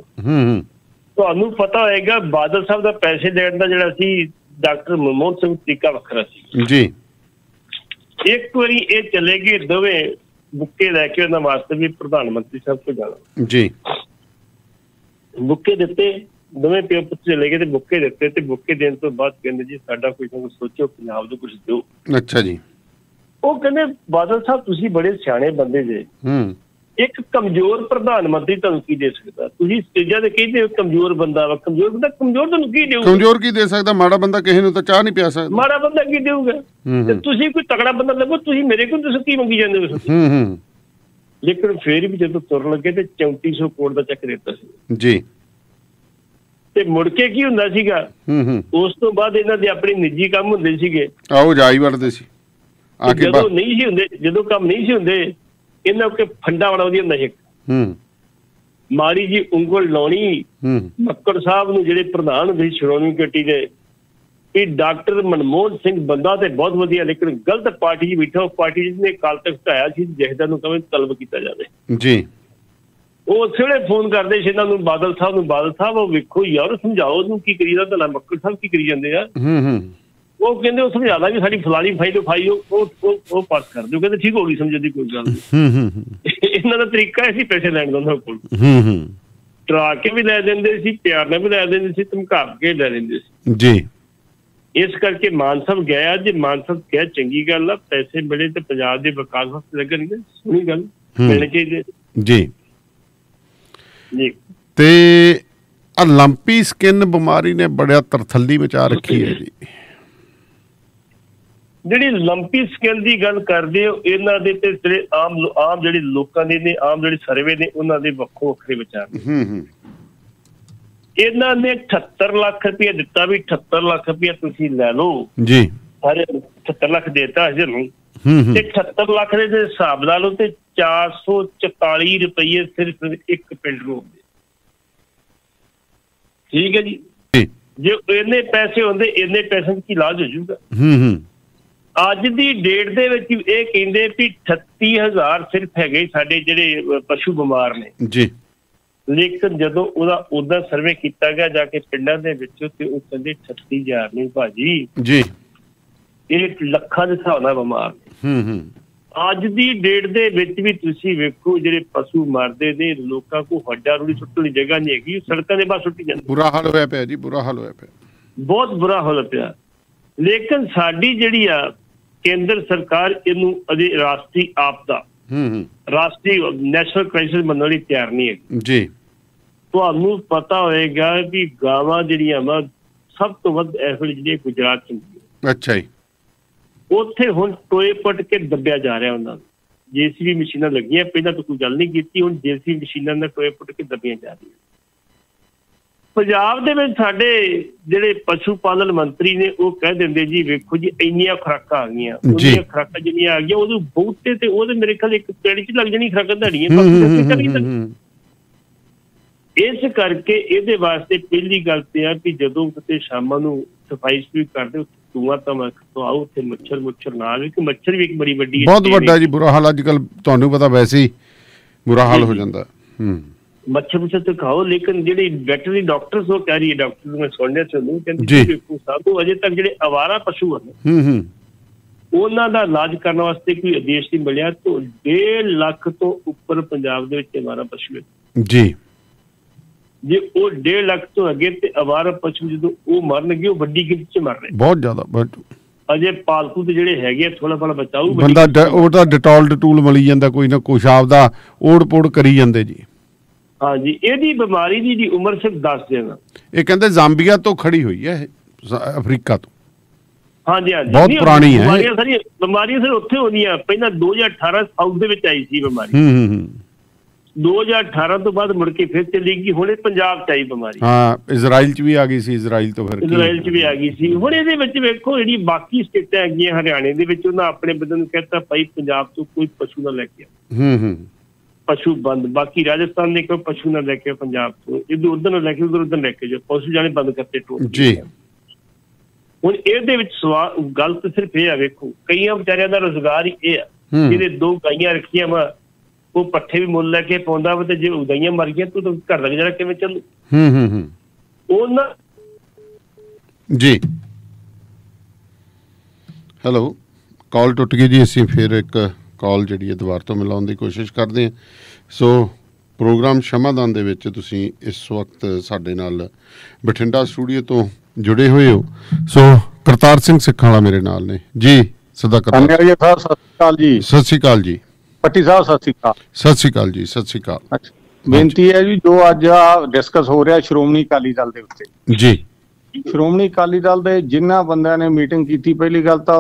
ਤੁਹਾਨੂੰ ਪਤਾ ਹੋਏਗਾ ਬਾਦਲ ਸਾਹਿਬ ਦਾ ਪੈਸੇ ਲੈਣ ਦਾ ਜਿਹੜਾ ਸੀ ਡਾਕਟਰ ਮਨਮੋਹਨ ਸਿੰਘ ਤਰੀਕਾ ਵੱਖਰਾ ਸੀ ਜੀ। ਇੱਕ ਵਾਰੀ ਇਹ ਚਲੇ ਗਏ ਦੋਵੇਂ ਬੁੱਕੇ ਲੈ ਕੇ, ਉਹਨਾਂ ਵਾਸਤੇ ਵੀ ਪ੍ਰਧਾਨ ਮੰਤਰੀ ਸਾਹਿਬ ਕੋਲ ਜਾਣਾ ਜੀ, ਬੁੱਕੇ ਦਿੱਤੇ ਦੋਵੇਂ ਪਿਓ ਪੁੱਤ ਚਲੇ ਗਏ ਤੇ ਬੁੱਕੇ ਦਿੱਤੇ ਤੇ ਬੁੱਕੇ ਦੇਣ ਤੋਂ ਬਾਅਦ ਕਹਿੰਦੇ ਜੀ ਸਾਡਾ ਕੁਝ ਨਾ ਕੁਝ ਸੋਚੋ, ਪੰਜਾਬ ਨੂੰ ਕੁਝ ਦਿਓ। ਅੱਛਾ ਜੀ। ਉਹ ਕਹਿੰਦੇ ਬਾਦਲ ਸਾਹਿਬ ਤੁਸੀਂ ਬੜੇ ਸਿਆਣੇ ਬੰਦੇ ਜੇ, ਇੱਕ ਕਮਜ਼ੋਰ ਪ੍ਰਧਾਨ ਮੰਤਰੀ ਤੁਹਾਨੂੰ ਕੀ ਦੇ ਸਕਦਾ? ਤੁਸੀਂ ਸਟੇਜਾਂ ਤੇ ਕਹਿੰਦੇ ਕਮਜ਼ੋਰ ਬੰਦਾ ਵਾ, ਕਮਜ਼ੋਰ ਬੰਦਾ ਕਮਜ਼ੋਰ ਤੁਹਾਨੂੰ ਕੀ ਦੇਊਗਾ? ਕਮਜ਼ੋਰ ਕੀ ਦੇ ਸਕਦਾ? ਮਾੜਾ ਬੰਦਾ ਕਿਸੇ ਨੂੰ ਤਾਂ ਚਾਹ ਨਹੀਂ ਪਿਆ ਸਕਦਾ, ਮਾੜਾ ਬੰਦਾ ਕੀ ਦੇਊਗਾ? ਤੇ ਤੁਸੀਂ ਕੋਈ ਤਕੜਾ ਬੰਦਾ ਲੱਗੋ, ਤੁਸੀਂ ਮੇਰੇ ਕੋਲ ਦੱਸੋ ਕੀ ਮੰਗੀ ਜਾਂਦੇ ਹੋ? ਲੇਕਿਨ ਫੇਰ ਵੀ ਜਦੋਂ ਤੁਰਨ ਲੱਗੇ ਤੇ 3400 ਕਰੋੜ ਦਾ ਚੈੱਕ ਦਿੱਤਾ ਸੀ ਜੀ। ਤੇ ਮੁੜ ਕੇ ਕੀ ਹੁੰਦਾ ਸੀਗਾ ਉਸ ਤੋਂ ਬਾਅਦ ਇਹਨਾਂ ਦੇ ਆਪਣੇ ਨਿੱਜੀ ਕੰਮ ਹੁੰਦੇ ਸੀਗੇ, ਆਓ ਜਾਈ ਵੜਦੇ ਸੀ। ਜਦੋਂ ਨਹੀਂ ਸੀ ਹੁੰਦੇ, ਜਦੋਂ ਕੰਮ ਨਹੀਂ ਸੀ ਹੁੰਦੇ, ਇਹਨਾਂ ਕੋਲ ਫੰਡਾ ਬੜਾ ਵਧੀਆ ਹੁੰਦਾ ਸੀ। ਮਾੜੀ ਜੀ ਉਂਗਲ ਲਾਉਣੀ ਮੱਕੜ ਸਾਹਿਬ ਨੂੰ, ਜਿਹੜੇ ਪ੍ਰਧਾਨ ਹੁੰਦੇ ਸ਼੍ਰੋਮਣੀ ਕਮੇਟੀ ਦੇ, ਇਹ ਡਾਕਟਰ ਮਨਮੋਹਨ ਸਿੰਘ ਬੰਦਾ ਤੇ ਬਹੁਤ ਵਧੀਆ ਲੇਕਿਨ ਗਲਤ ਪਾਰਟੀ 'ਚ ਬੈਠਾ, ਉਸ ਪਾਰਟੀ ਨੇ ਕਾਲ ਤੱਕ ਘਟਾਇਆ ਸੀ, ਜਿਹਦਾ ਨੂੰ ਕਵੇਂ ਤਲਬ ਕੀਤਾ ਜਾਵੇ ਜੀ। ਉਹ ਉਸੇ ਵੇਲੇ ਫੋਨ ਕਰਦੇ ਸੀ ਇਹਨਾਂ ਨੂੰ ਬਾਦਲ ਸਾਹਿਬ ਨੂੰ, ਬਾਦਲ ਸਾਹਿਬ ਉਹ ਵੇਖੋ ਯਾਰ ਸਮਝਾਓ ਉਹਨੂੰ ਕੀ ਕਰੀਦਾ, ਭਲਾ ਮੱਕੜ ਸਾਹਿਬ ਕੀ ਕਰੀ ਜਾਂਦੇ ਆ? ਉਹ ਕਹਿੰਦੇ ਉਹ ਸਮਝਾਦਾ ਵੀ ਸਾਡੀ ਫਲਾਣੀ ਫਾਈਲ ਫਾਈ ਉਹ ਪਾਸ ਕਰ ਦਿਓ, ਕਹਿੰਦੇ ਠੀਕ ਹੋ ਗਈ ਸਮਝਣ ਦੀ ਕੋਈ ਗੱਲ ਨਹੀਂ। ਇਹਨਾਂ ਦਾ ਤਰੀਕਾ ਇਹ ਸੀ ਪੈਸੇ ਲੈਣ ਦਾ, ਉਹਨਾਂ ਕੋਲ ਡਰਾ ਕੇ ਵੀ ਲੈ ਲੈਂਦੇ ਸੀ, ਪਿਆਰ ਨਾਲ ਵੀ ਲੈ ਲੈਂਦੇ ਸੀ, ਧਮਕਾ ਕੇ ਲੈ ਲੈਂਦੇ ਸੀ ਜੀ। ਇਸ ਕਰਕੇ ਮਾਨ ਸਾਹਿਬ ਗਿਆ, ਜੇ ਮਾਨ ਸਾਹਿਬ ਗਿਆ ਚੰਗੀ ਗੱਲ ਆ, ਪੈਸੇ ਮਿਲੇ ਤੇ ਪੰਜਾਬ ਦੇ ਵਿਕਾਸ ਵਾਸਤੇ ਲੱਗਣਗੇ, ਸੋਹਣੀ ਗੱਲ ਮਿਲਣੀ ਚਾਹੀਦੀ ਜੀ। ਤੇ ਓਲੰਪੀ ਸਕਿਨ ਬਿਮਾਰੀ ਨੇ ਬੜਾ ਤਰਥੱਲੀ ਮਚਾ ਰੱਖੀ ਹੈ ਜੀ। ਜਿਹੜੀ ਓਲੰਪੀ ਸਕਿਨ ਦੀ ਗੱਲ ਕਰਦੇ ਹੋ, ਇਹਨਾਂ ਦੇ ਤੇ ਜਿਹੜੇ ਆਮ ਜਿਹੜੇ ਲੋਕਾਂ ਦੇ ਨੇ, ਆਮ ਜਿਹੜੇ ਸਰਵੇ ਨੇ, ਉਹਨਾਂ ਦੇ ਵੱਖੋ ਵੱਖਰੇ ਵਿਚਾਰ ਨੇ। ਇਹਨਾਂ ਨੇ 78 ਲੱਖ ਰੁਪਇਆ ਦਿੱਤਾ ਵੀ 78 ਲੱਖ ਰੁਪਇਆ ਤੁਸੀਂ ਲੈ ਲਓ ਜੀ, ਸਾਰੇ 78 ਲੱਖ ਦੇਤਾ ਹਜੇ ਨੂੰ ਤੇ 78 ਲੱਖ ਦੇ ਹਿਸਾਬ ਲਾ ਲਓ ਤੇ 444 ਰੁਪਏ ਸਿਰਫ ਇੱਕ ਪਿੰਡ ਨੂੰ। ਠੀਕ ਹੈ ਜੀ, ਜੇ ਇੰਨੇ ਪੈਸੇ ਹੁੰਦੇ ਇੰਨੇ ਪੈਸੇ ਕੀ ਇਲਾਜ ਹੋ ਜਾਊਗਾ? ਅੱਜ ਦੀ ਡੇਟ ਦੇ ਵਿੱਚ ਇਹ ਕਹਿੰਦੇ ਵੀ 38000 ਸਿਰਫ ਹੈਗੇ ਸਾਡੇ ਜਿਹੜੇ ਪਸ਼ੂ ਬਿਮਾਰ ਨੇ ਜੀ। ਲੇਕਿਨ ਜਦੋਂ ਉਹਦਾ ਉਦਾਂ ਸਰਵੇ ਕੀਤਾ ਗਿਆ ਜਾ ਕੇ ਪਿੰਡਾਂ ਦੇ ਵਿੱਚੋਂ ਤੇ ਉਹ ਕਹਿੰਦੇ 38000 ਨਹੀਂ ਭਾਜੀ ਜੀ, ਇਹ ਲੱਖਾਂ ਦੇ ਹਿਸਾਬ ਨਾਲ ਬਿਮਾਰ ਨੇ। ਅੱਜ ਦੀ ਡੇਟ ਦੇ ਵਿੱਚ ਵੀ ਤੁਸੀਂ ਵੇਖੋ ਜਿਹੜੇ ਪਸ਼ੂ ਮਰਦੇ ਨੇ, ਲੋਕਾਂ ਕੋਲ ਹੱਡਾ ਰੂੜੀ ਸੁੱਟਣ ਦੀ ਜਗ੍ਹਾ ਨਹੀਂ ਹੈਗੀ, ਸੜਕਾਂ ਦੇ ਬਾਹਰ ਸੁੱਟੀ ਜਾਂਦੇ। ਬੁਰਾ ਹਾਲ ਹੋਇਆ ਪਿਆ ਜੀ, ਬੁਰਾ ਹਾਲ ਹੋਇਆ ਪਿਆ, ਬਹੁਤ ਬੁਰਾ ਹਾਲ ਪਿਆ। ਲੇਕਿਨ ਸਾਡੀ ਜਿਹੜੀ ਆ ਕੇਂਦਰ ਸਰਕਾਰ ਇਹਨੂੰ ਅਜੇ ਰਾਸ਼ਟਰੀ ਆਪਦਾ ਰਾਸ਼ਟਰੀ ਨੈਸ਼ਨਲ ਕ੍ਰਾਈਸਿਸ ਮੰਨਣ ਲਈ ਤਿਆਰ ਨਹੀਂ ਹੈਗੀ ਜੀ। ਤੁਹਾਨੂੰ ਪਤਾ ਹੋਏਗਾ ਵੀ ਗਾਵਾਂ ਜਿਹੜੀਆਂ ਵਾ ਸਭ ਤੋਂ ਵੱਧ ਐਫਲ ਜਿਹੜੀ ਗੁਜਰਾਤ 'ਚ ਹੁੰਦੀ। ਅੱਛਾ ਜੀ। ਉੱਥੇ ਹੁਣ ਟੋਏ ਪੱਟ ਕੇ ਦੱਬਿਆ ਜਾ ਰਿਹਾ ਉਹਨਾਂ ਨੂੰ, ਜੇਸੀਬੀ ਮਸ਼ੀਨਾਂ ਲੱਗੀਆਂ, ਪਹਿਲਾਂ ਤਾਂ ਕੋਈ ਗੱਲ ਨਹੀਂ ਕੀਤੀ, ਹੁਣ ਜੇਸੀਬੀ ਮਸ਼ੀਨਾਂ ਨਾਲ ਟੋਏ ਪੱਟ ਕੇ ਦੱਬੀਆਂ ਜਾ ਰਹੀਆਂ। ਪੰਜਾਬ ਦੇ ਵਿੱਚ ਸਾਡੇ ਜਿਹੜੇ ਪਸ਼ੂ ਪਾਲਣ ਮੰਤਰੀ ਨੇ ਉਹ ਕਹਿ ਦਿੰਦੇ ਜੀ ਵੇਖੋ ਜੀ ਇੰਨੀਆਂ ਖੁਰਾਕਾਂ ਆ ਗਈਆਂ, ਉਹਦੀਆਂ ਖੁਰਾਕਾਂ ਜਿੰਨੀਆਂ ਆ ਗਈਆਂ ਉਹਦੇ ਬਹੁਤੇ ਤੇ ਉਹਦੇ ਮੇਰੇ ਖਿਆਲ ਇੱਕ ਪੇੜੀ 'ਚ ਲੱਗ ਜਾਣੀ ਖੁਰਾਕਾਂ ਤੁਹਾਡੀਆਂ। ਇਸ ਕਰਕੇ ਇਹਦੇ ਵਾਸਤੇ ਪਹਿਲੀ ਗੱਲ ਤੇ ਆ ਕਿ ਜਦੋਂ ਕਿਤੇ ਸ਼ਾਮਾਂ ਨੂੰ ਸਫਾਈ ਸਫੂਈ ਕਰਦੇ ਧੂਆਂ ਤੋਂ ਆਓ, ਉੱਥੇ ਮੱਛਰ ਮੁੱਛਰ ਨਾ ਆਵੇ ਕਿ ਮੱਛਰ ਵੀ ਇੱਕ ਬੜੀ ਵੱਡੀ ਬਹੁਤ ਵੱਡਾ ਜੀ ਬੁਰਾ ਹਾਲ। ਅੱਜ ਕੱਲ ਤੁਹਾਨੂੰ ਪਤਾ ਵੈਸੇ ਹੀ ਬੁਰਾ ਹਾਲ ਹੋ ਜਾਂਦਾ, ਮੱਛਰ ਮੁੱਛਰ ਤੇ ਖਾਓ। ਲੇਕਿਨ ਜਿਹੜੇ ਵੈਟਰਨਰੀ ਡਾਕਟਰਸ ਉਹ ਕਹਿ ਰਹੀ ਹੈ, ਡਾਕਟਰ ਮੈਂ ਸੁਣਿਆ ਚਲੂ ਕਹਿੰਦੇ ਸਾਨੂੰ ਅਜੇ ਤੱਕ ਜਿਹੜੇ ਅਵਾਰਾ ਪਸ਼ੂ ਹਨ ਉਹਨਾਂ ਦਾ ਇਲਾਜ ਕਰਨ ਵਾਸਤੇ ਕੋਈ ਆਦੇਸ਼ ਨਹੀਂ ਮਿਲਿਆ। ਤੋਂ 1.5 ਲੱਖ ਤੋਂ ਉੱਪਰ ਪੰਜਾਬ ਦੇ ਵਿੱਚ ਅਵਾਰਾ ਪਸ਼ੂ ਹੈ ਜੀ। ਜੇ ਉਹ 1.5 ਲੱਖ ਤੋਂ ਅੱਗੇ ਤੇ ਅਵਾਰਾ ਪਸ਼ੂ ਜਦੋਂ ਉਹ ਮਰਨਗੇ ਉਹ ਵੱਡੀ ਗਿਣਤੀ ਚ ਮਰ ਰਹੇ, ਬਹੁਤ ਜ਼ਿਆਦਾ। ਅਜੇ ਪਾਲਤੂ ਤੇ ਜਿਹੜੇ ਹੈਗੇ ਥੋੜਾ ਥੋੜਾ ਬਚਾਊ ਬੰਦਾ, ਉਹ ਤਾਂ ਡਿਟੋਲ ਡਟੂਲ ਮਲੀ ਜਾਂਦਾ, ਕੋਈ ਨਾ ਕੁਛ ਆਪਦਾ ਓੜ ਪੋੜ ਕਰੀ ਜਾਂਦੇ ਜੀ। हाँ जी, एदी बीमारी दी दी उम्र सिर्फ 10 दिन। ये कहते जाम्बिया तो खड़ी हुई है, अफ्रीका तो। हाँ जी हाँ जी, बहुत पुरानी है। बीमारियां सर उत्थे होंदियां, पहला 2018 साउथ दे विच आई सी बीमारी, 2018 तो बाद मुड़के फिर चली गई, हुणे पंजाब च आई बीमारी। हाँ, इजराइल च भी आ गई सी, इजराइल तो फिर इजराइल च भी आ गई सी। हुण इहदे विच वेखो जिहड़ी बाकी स्टेटां हैगियां, हरियाणे दे विच उन्हां अपने बंदे नूं कहता भाई पंजाब तो कोई पशु ना लैके आओ, पशु बंद। बाकी राजस्थान ने कोई पशु ना लेके पंजाब तो, इधर उधर ना लेके उधर उधर लेके जाओ, पशु जाने बंद करते टोल जी। हुण इहदे विच सवाल गल तो सिर्फ यह है, वेखो कई बेचारियां दा रोजगार ही इह है, जिहदे 2 गाइयां रखियां वा वो पट्ठे भी मुल लैके पाउंदा वा, ते जे उदाइयां मर गईयां तो घर दा गुजारा किवें चलू। ओना जी हेलो, कॉल टुट गई जी, असीं फिर एक कॉल जी दोबारा तो मिलाने की कोशिश करते हैं। सो प्रोग्राम शामादान दे विच तुसीं इस वक्त साडे नाल बठिंडा स्टूडियो तो जुड़े हुए हो। सो करतार सिंह सिखाला मेरे नाल ने जी, सदा करतार सत श्री अकाल जी। पट्टी साहब सत श्री अकाल। सत श्री अकाल जी, सत श्री अकाल। बेनती है जी, जो अज डिस्कस हो रहा श्रोमणी अकाली दल दे उत्ते जी, श्रोमणी अकाली दल के जिन्होंने बंदों ने मीटिंग की, पहली गल तो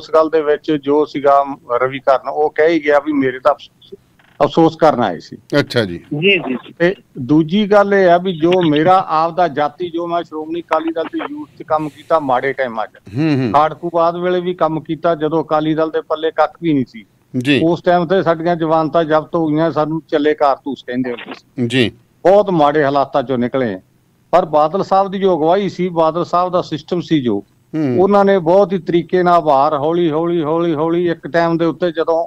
उस गल दे विच जो सीगा रवि करन, वो कह ही गया भी मेरे तो अफसोस करन आए सी। अच्छा जी जी जी। ते दूजी गल ये है भी जो मेरा आप दा जाति, जो मैं श्रोमणी अकाली दल की यूथ च काम किया माड़े टाइम हाड़ तों बाद वेले भी काम किया, जदों अकाली दल के पल्ले कख भी नहीं सी उस टाइम ते, साडियां जवानतां जब्त हो गईयां, सानूं चले कारतूस कहंदे हुंदे जी, बहुत माड़े हालातां चों निकले। पर बादल साहब की जो अगवाई सी, बादल साहब का सिस्टम सी जो, उन्होंने बहुत ही तरीके नाल बाहर हौली हौली हौली हौली एक टाइम के उत्ते जदों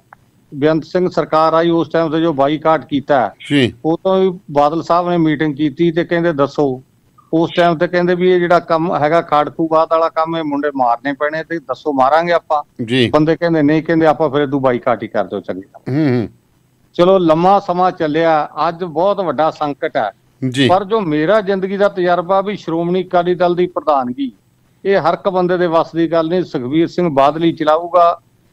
बेअंत सिंह सरकार आई उस टाइम से जो बाईकाट कीता, उदों भी बादल साहब ने मीटिंग कीती ते कहंदे दसो, उस टाइम ते कहंदे भी ये जिहड़ा कम हैगा खाड़कूबाद वाला कम है, मुंडे मारने पैने ते दसो मारांगे आपां, बंदे कहंदे नहीं, कहंदे आपां फिर तू बाईकाट ही कर दो चंगी। चलो लम्मा समा चलिया, अज बहुत वड्डा संकट है जी। पर जो मेरा जिंदगी का तजर्बा भी श्रोमणी अकाली दल की प्रधानगी ये हर एक बंदे दे वस की गल नहीं, सुखबीर सिंह बादली चलाऊगा,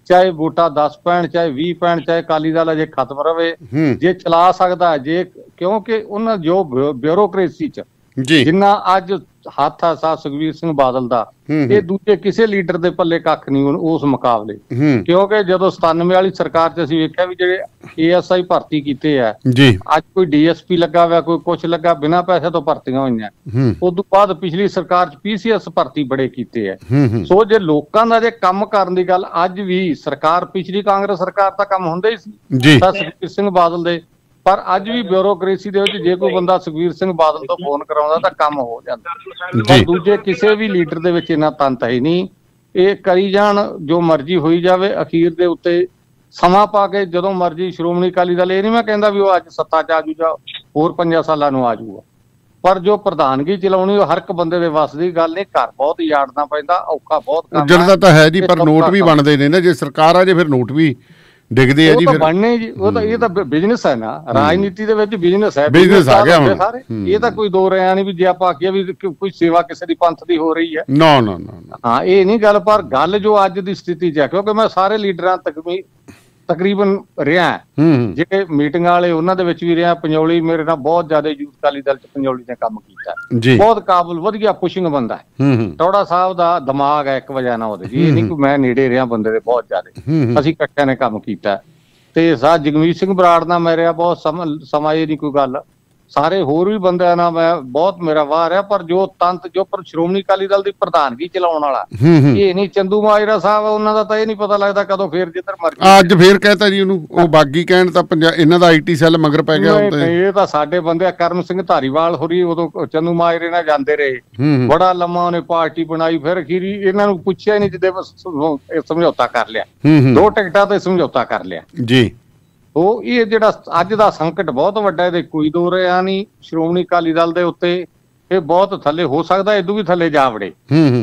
चाहे वोटा 10 पैण चाहे 20 पैण, चाहे अकाली दल अजे खत्म रहे जे चला सकता है जे, क्योंकि उन्हें जो ब्यूरोक्रेसी च जिन्ना अज हथ है सा सुखबीर सिंह बादल का, ये दूजे किसी लीडर के पल्ले कख नहीं उस मुकाबले, क्योंकि जो 97 वाली सरकार च असीं वेखिआ भी जिहड़े ASI भर्ती कीते आ, अज कोई DSP लगा हुआ, कोई कुछ लगा, बिना पैसे तो भर्तियां होईआं। उदों बाद पिछली सरकार च PCS भर्ती बड़े कीते आ। सो जे लोकां दा जे काम करन दी गल, अज भी सरकार पिछली कांग्रेस सरकार दा काम हुंदा ही सी सुखबीर सिंह बादल दे, पर अज भी ब्यूरोक्रेसी दे विच जे कोई बंदा सुखबीर सिंह बादल तो फोन कराउंदा तां काम हो जांदा। दूजे किसी भी लीडर दे विच इना तंत है नहीं, ये करी जाण जो मर्जी होई जावे, अखीर दे उत्ते समा पा के जदों मर्जी श्रोमणी अकाली दल, ये नहीं मैं कहंदा भी अज सत्ता च आ जूगा होर 5 सालां नूं आ जूगा, पर जो प्रधानगी चलाउणी हर एक बंदे दे वस दी गल नहीं, घर बहुत याड़ना पैंदा, औखा बहुत काम जड़दा तां है जी, पर नोट भी बणदे ने ना, जे सरकार आ जे फिर नोट भी ਡਿੱਗਦੇ ਆ ਜੀ, ਫਿਰ ਬਣਨੇ ਜੀ। ਉਹ ਤਾਂ ਇਹ ਤਾਂ ਬਿਜ਼ਨਸ ਹੈ ਨਾ, ਰਾਜਨੀਤੀ ਦੇ ਵਿੱਚ ਬਿਜ਼ਨਸ ਹੈ, ਬਿਜ਼ਨਸ ਆ ਗਿਆ ਹੁਣ ਸਾਰੇ। ਇਹ ਤਾਂ ਕੋਈ ਦੋ ਰਿਆ ਨਹੀਂ ਵੀ ਜੇ ਆਪਾਂ ਆਖੀਏ ਵੀ ਕੋਈ ਸੇਵਾ ਕਿਸੇ ਦੀ ਪੰਥ ਦੀ ਹੋ ਰਹੀ ਹੈ, ਨਾ ਨਾ ਨਾ ਹਾਂ ਇਹ ਨਹੀਂ ਗੱਲ। ਪਰ ਗੱਲ ਜੋ ਅੱਜ ਦੀ ਸਥਿਤੀ 'ਚ ਹੈ, ਕਿਉਂਕਿ ਮੈਂ ਸਾਰੇ ਲੀਡਰਾਂ ਤਕਰੀਬਨ ਰਿਹਾ, ਜਿਹੜੇ ਮੀਟਿੰਗਾਂ ਵਾਲੇ ਉਹਨਾਂ ਦੇ ਵਿੱਚ ਵੀ ਰਿਹਾ, ਪੰਜੋਲੀ ਮੇਰੇ ਨਾਲ ਬਹੁਤ ਜ਼ਿਆਦਾ ਯੂਥ ਅਕਾਲੀ ਦਲ 'ਚ ਪੰਜੋਲੀ ਨੇ ਕੰਮ ਕੀਤਾ, ਬਹੁਤ ਕਾਬਲ ਵਧੀਆ ਪੁਸ਼ਿੰਗ ਬੰਦਾ ਹੈ, ਟੌੜਾ ਸਾਹਿਬ ਦਾ ਦਿਮਾਗ ਹੈ, ਇੱਕ ਵਜ੍ਹਾ ਨਾਲ ਉਹਦੇ ਜੀ, ਇਹ ਨਹੀਂ ਕਿ ਮੈਂ ਨੇੜੇ ਰਿਹਾ ਬੰਦੇ ਦੇ ਬਹੁਤ ਜ਼ਿਆਦਾ, ਅਸੀਂ ਇਕੱਠਿਆਂ ਨੇ ਕੰਮ ਕੀਤਾ। ਤੇ ਸਾਹ ਜਗਮੀਤ ਸਿੰਘ ਬਰਾੜ ਨਾਲ ਮੈਂ ਰਿਹਾ ਬਹੁਤ ਸਮਾਂ, ਇਹ ਨਹੀਂ ਕੋਈ ਗੱਲ, ਸਾਰੇ ਹੋਰ ਵੀ ਬੰਦਿਆਂ ਨਾਲ ਮੈਂ ਬਹੁਤ ਮੇਰਾ ਵਾਹ ਰਿਹਾ, ਪਰ ਜੋ ਤੰਤ ਜੋ ਪਰ ਸ਼੍ਰੋਮਣੀ ਅਕਾਲੀ ਦਲ ਦੀ ਪ੍ਰਧਾਨਗੀ ਚਲਾਉਣ ਵਾਲਾ ਇਹ ਨਹੀਂ, ਚੰਦੂ ਮਾਜਰਾ ਸਾਹਿਬ ਉਹਨਾਂ ਦਾ ਤਾਂ ਇਹ ਨਹੀਂ ਪਤਾ ਲੱਗਦਾ ਕਦੋਂ ਫੇਰ ਜਿੱਧਰ ਮਰਜ਼ੀ। ਅੱਜ ਫੇਰ ਕਹਿਤਾ ਜੀ ਉਹਨੂੰ ਉਹ ਬਾਗੀ ਕਹਿਣ ਤਾਂ ਇਹਨਾਂ ਦਾ IT ਸੈੱਲ ਮਗਰ ਪੈ ਗਿਆ। ਇਹ ਤਾਂ ਸਾਡੇ ਬੰਦੇ ਕਰਮ ਸਿੰਘ ਧਾਰੀਵਾਲ ਹੋਰੀ ਉਦੋਂ ਚੰਦੂ ਮਾਜਰੇ ਨਾਲ ਜਾਂਦੇ ਰਹੇ, ਬੜਾ ਲੰਮਾ ਉਹਨੇ ਪਾਰਟੀ ਬਣਾਈ, ਫਿਰ ਅਖੀਰੀ ਇਹਨਾਂ ਨੂੰ ਪੁੱਛਿਆ ਹੀ ਨਹੀਂ, ਜਿੱਦੇ ਸਮਝੌਤਾ ਕਰ ਲਿਆ, 2 ਟਿਕਟਾਂ ਤੇ ਸਮਝੌਤਾ ਕਰ ਲਿਆ ਜੀ। ਉਹ ਇਹ ਜਿਹੜਾ ਅੱਜ ਦਾ ਸੰਕਟ ਬਹੁਤ ਵੱਡਾ, ਇਹਦੇ ਕੋਈ ਦੋ ਰਿਹਾ ਨਹੀਂ, ਸ਼੍ਰੋਮਣੀ ਅਕਾਲੀ ਦਲ ਦੇ ਉੱਤੇ ਇਹ ਬਹੁਤ ਥੱਲੇ ਹੋ ਸਕਦਾ, ਇਦੋਂ ਵੀ ਥੱਲੇ ਜਾ ਵੜੇ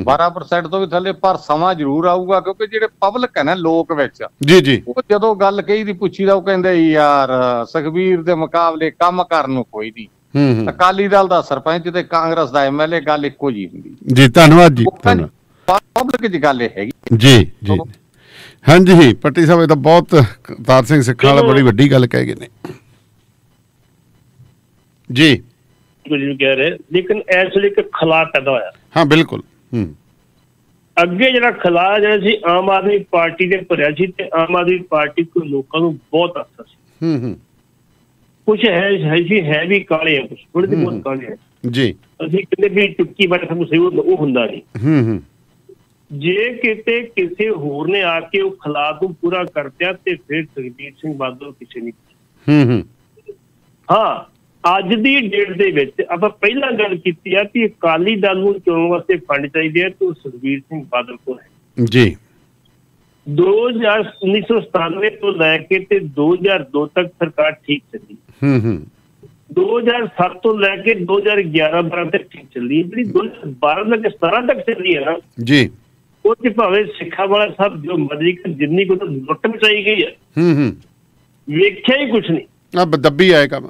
12% ਤੋਂ ਵੀ ਥੱਲੇ, ਪਰ ਸਮਾਂ ਜ਼ਰੂਰ ਆਊਗਾ, ਕਿਉਂਕਿ ਜਿਹੜੇ ਪਬਲਿਕ ਹੈ ਨਾ ਲੋਕ ਵਿੱਚ ਜੀ ਜੀ, ਉਹ ਜਦੋਂ ਗੱਲ ਕਹੀ ਦੀ ਪੁੱਛੀ ਦਾ, ਉਹ ਕਹਿੰਦੇ ਯਾਰ ਸੁਖਬੀਰ ਦੇ ਮੁਕਾਬਲੇ ਕੰਮ ਕਰਨ ਨੂੰ ਕੋਈ ਨਹੀਂ। ਅਕਾਲੀ ਦਲ ਦਾ ਸਰਪੰਚ ਤੇ ਕਾਂਗਰਸ ਦਾ MLA ਗੱਲ ਇੱਕੋ ਜਿਹੀ ਹੁੰਦੀ ਜੀ। ਧੰਨਵਾਦ ਜੀ, ਪਬਲਿਕ ਦੀ ਗੱਲ ਇਹ ਹੈਗੀ ਜੀ ਜੀ। हाँ जी पट्टी साहब, तो बहुत करतार सिंह सिखा बड़ी वड्डी गल कह गए ने। जी कुछ कह रहे, लेकिन ऐसे लेकर खिलाफ पैदा होया। हाँ बिल्कुल। अगे जरा खिला जरा आम आदमी पार्टी ने भरिया सी ते आम आदमी पार्टी को लोगों को बहुत असर सी। कुछ है भी काले है, कुछ थोड़े से बहुत काले है जी। असि कहते भी टुक्की बारे सब सही वो हुंदा नहीं। जे किते किसी होर ने आके वो खिलाफ को पूरा कर दिया ते फिर सुखबीर सिंह बादल किसी नहीं। हाँ अज की डेट के आप पहला गल की कि अकाली दल को चुनने वास्ते फंड चाहिए तो सुखबीर सिंह बादल को है जी। 1997 तो लैके 2002 तक सरकार ठीक चली। 2007 तो लैके 2011-12 तक ठीक चली। जी 2012-17 तक चली है ना जी। उस भावे सिखा वाला साहब जो मर्जी जिन्नी को लुट मचाई गई है, वेख्या ही कुछ नहीं। अब दबी आए काम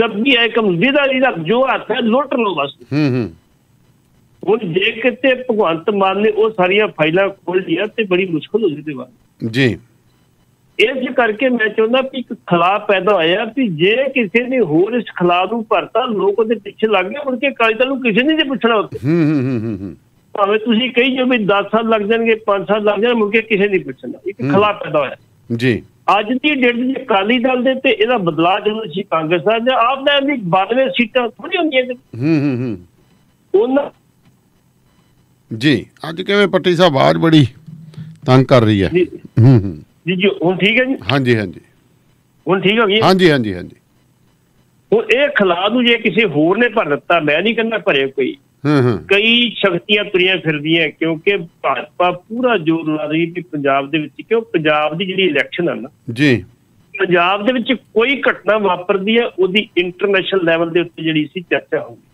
दबी है कम जीदा जो हाथ है लुट लो बस। हूँ जे कितने भगवंत मान ने वो सारिया फाइलों खोल लिया तो बड़ी मुश्किल हो जाती बात जी। इस करके मैं चाहता कि एक खिला पैदा होया कि जे किसी ने होर इस खिला को भरता लोग पिछे लग गए, उनके अकाली दल किसी ने पूछना। भावे तुम कही जो भी 10 साल लग जाएंगे, 5 साल लग जाए, मुड़के किसी ने पूछना। एक खिला पैदा होया जी। अज की डेट में अकाली दल के बदलाव जो कांग्रेस का या आप 92 सीटा थोड़ी होंगे जी। अज कि पट्टी साहब आवाज बड़ी तंग कर रही है जी। जी हूँ ठीक है जी। हाँ जी हाँ जी हूँ ठीक हो गई। हाँ जी हाँ जी हाँ जी हूँ यह खिला जो किसी होर ने भर दिता, मैं नहीं कहना भरे कोई कई शक्तियां तुरिया फिर क्योंकि भाजपा पूरा जोर ला रही है पंजाब क्यों पंजाब की जी इलेक्शन है ना जी। पंजाब कोई घटना वापरती है उसकी इंटरनेशनल लेवल के उत्ते जिहड़ी सी चर्चा होगी।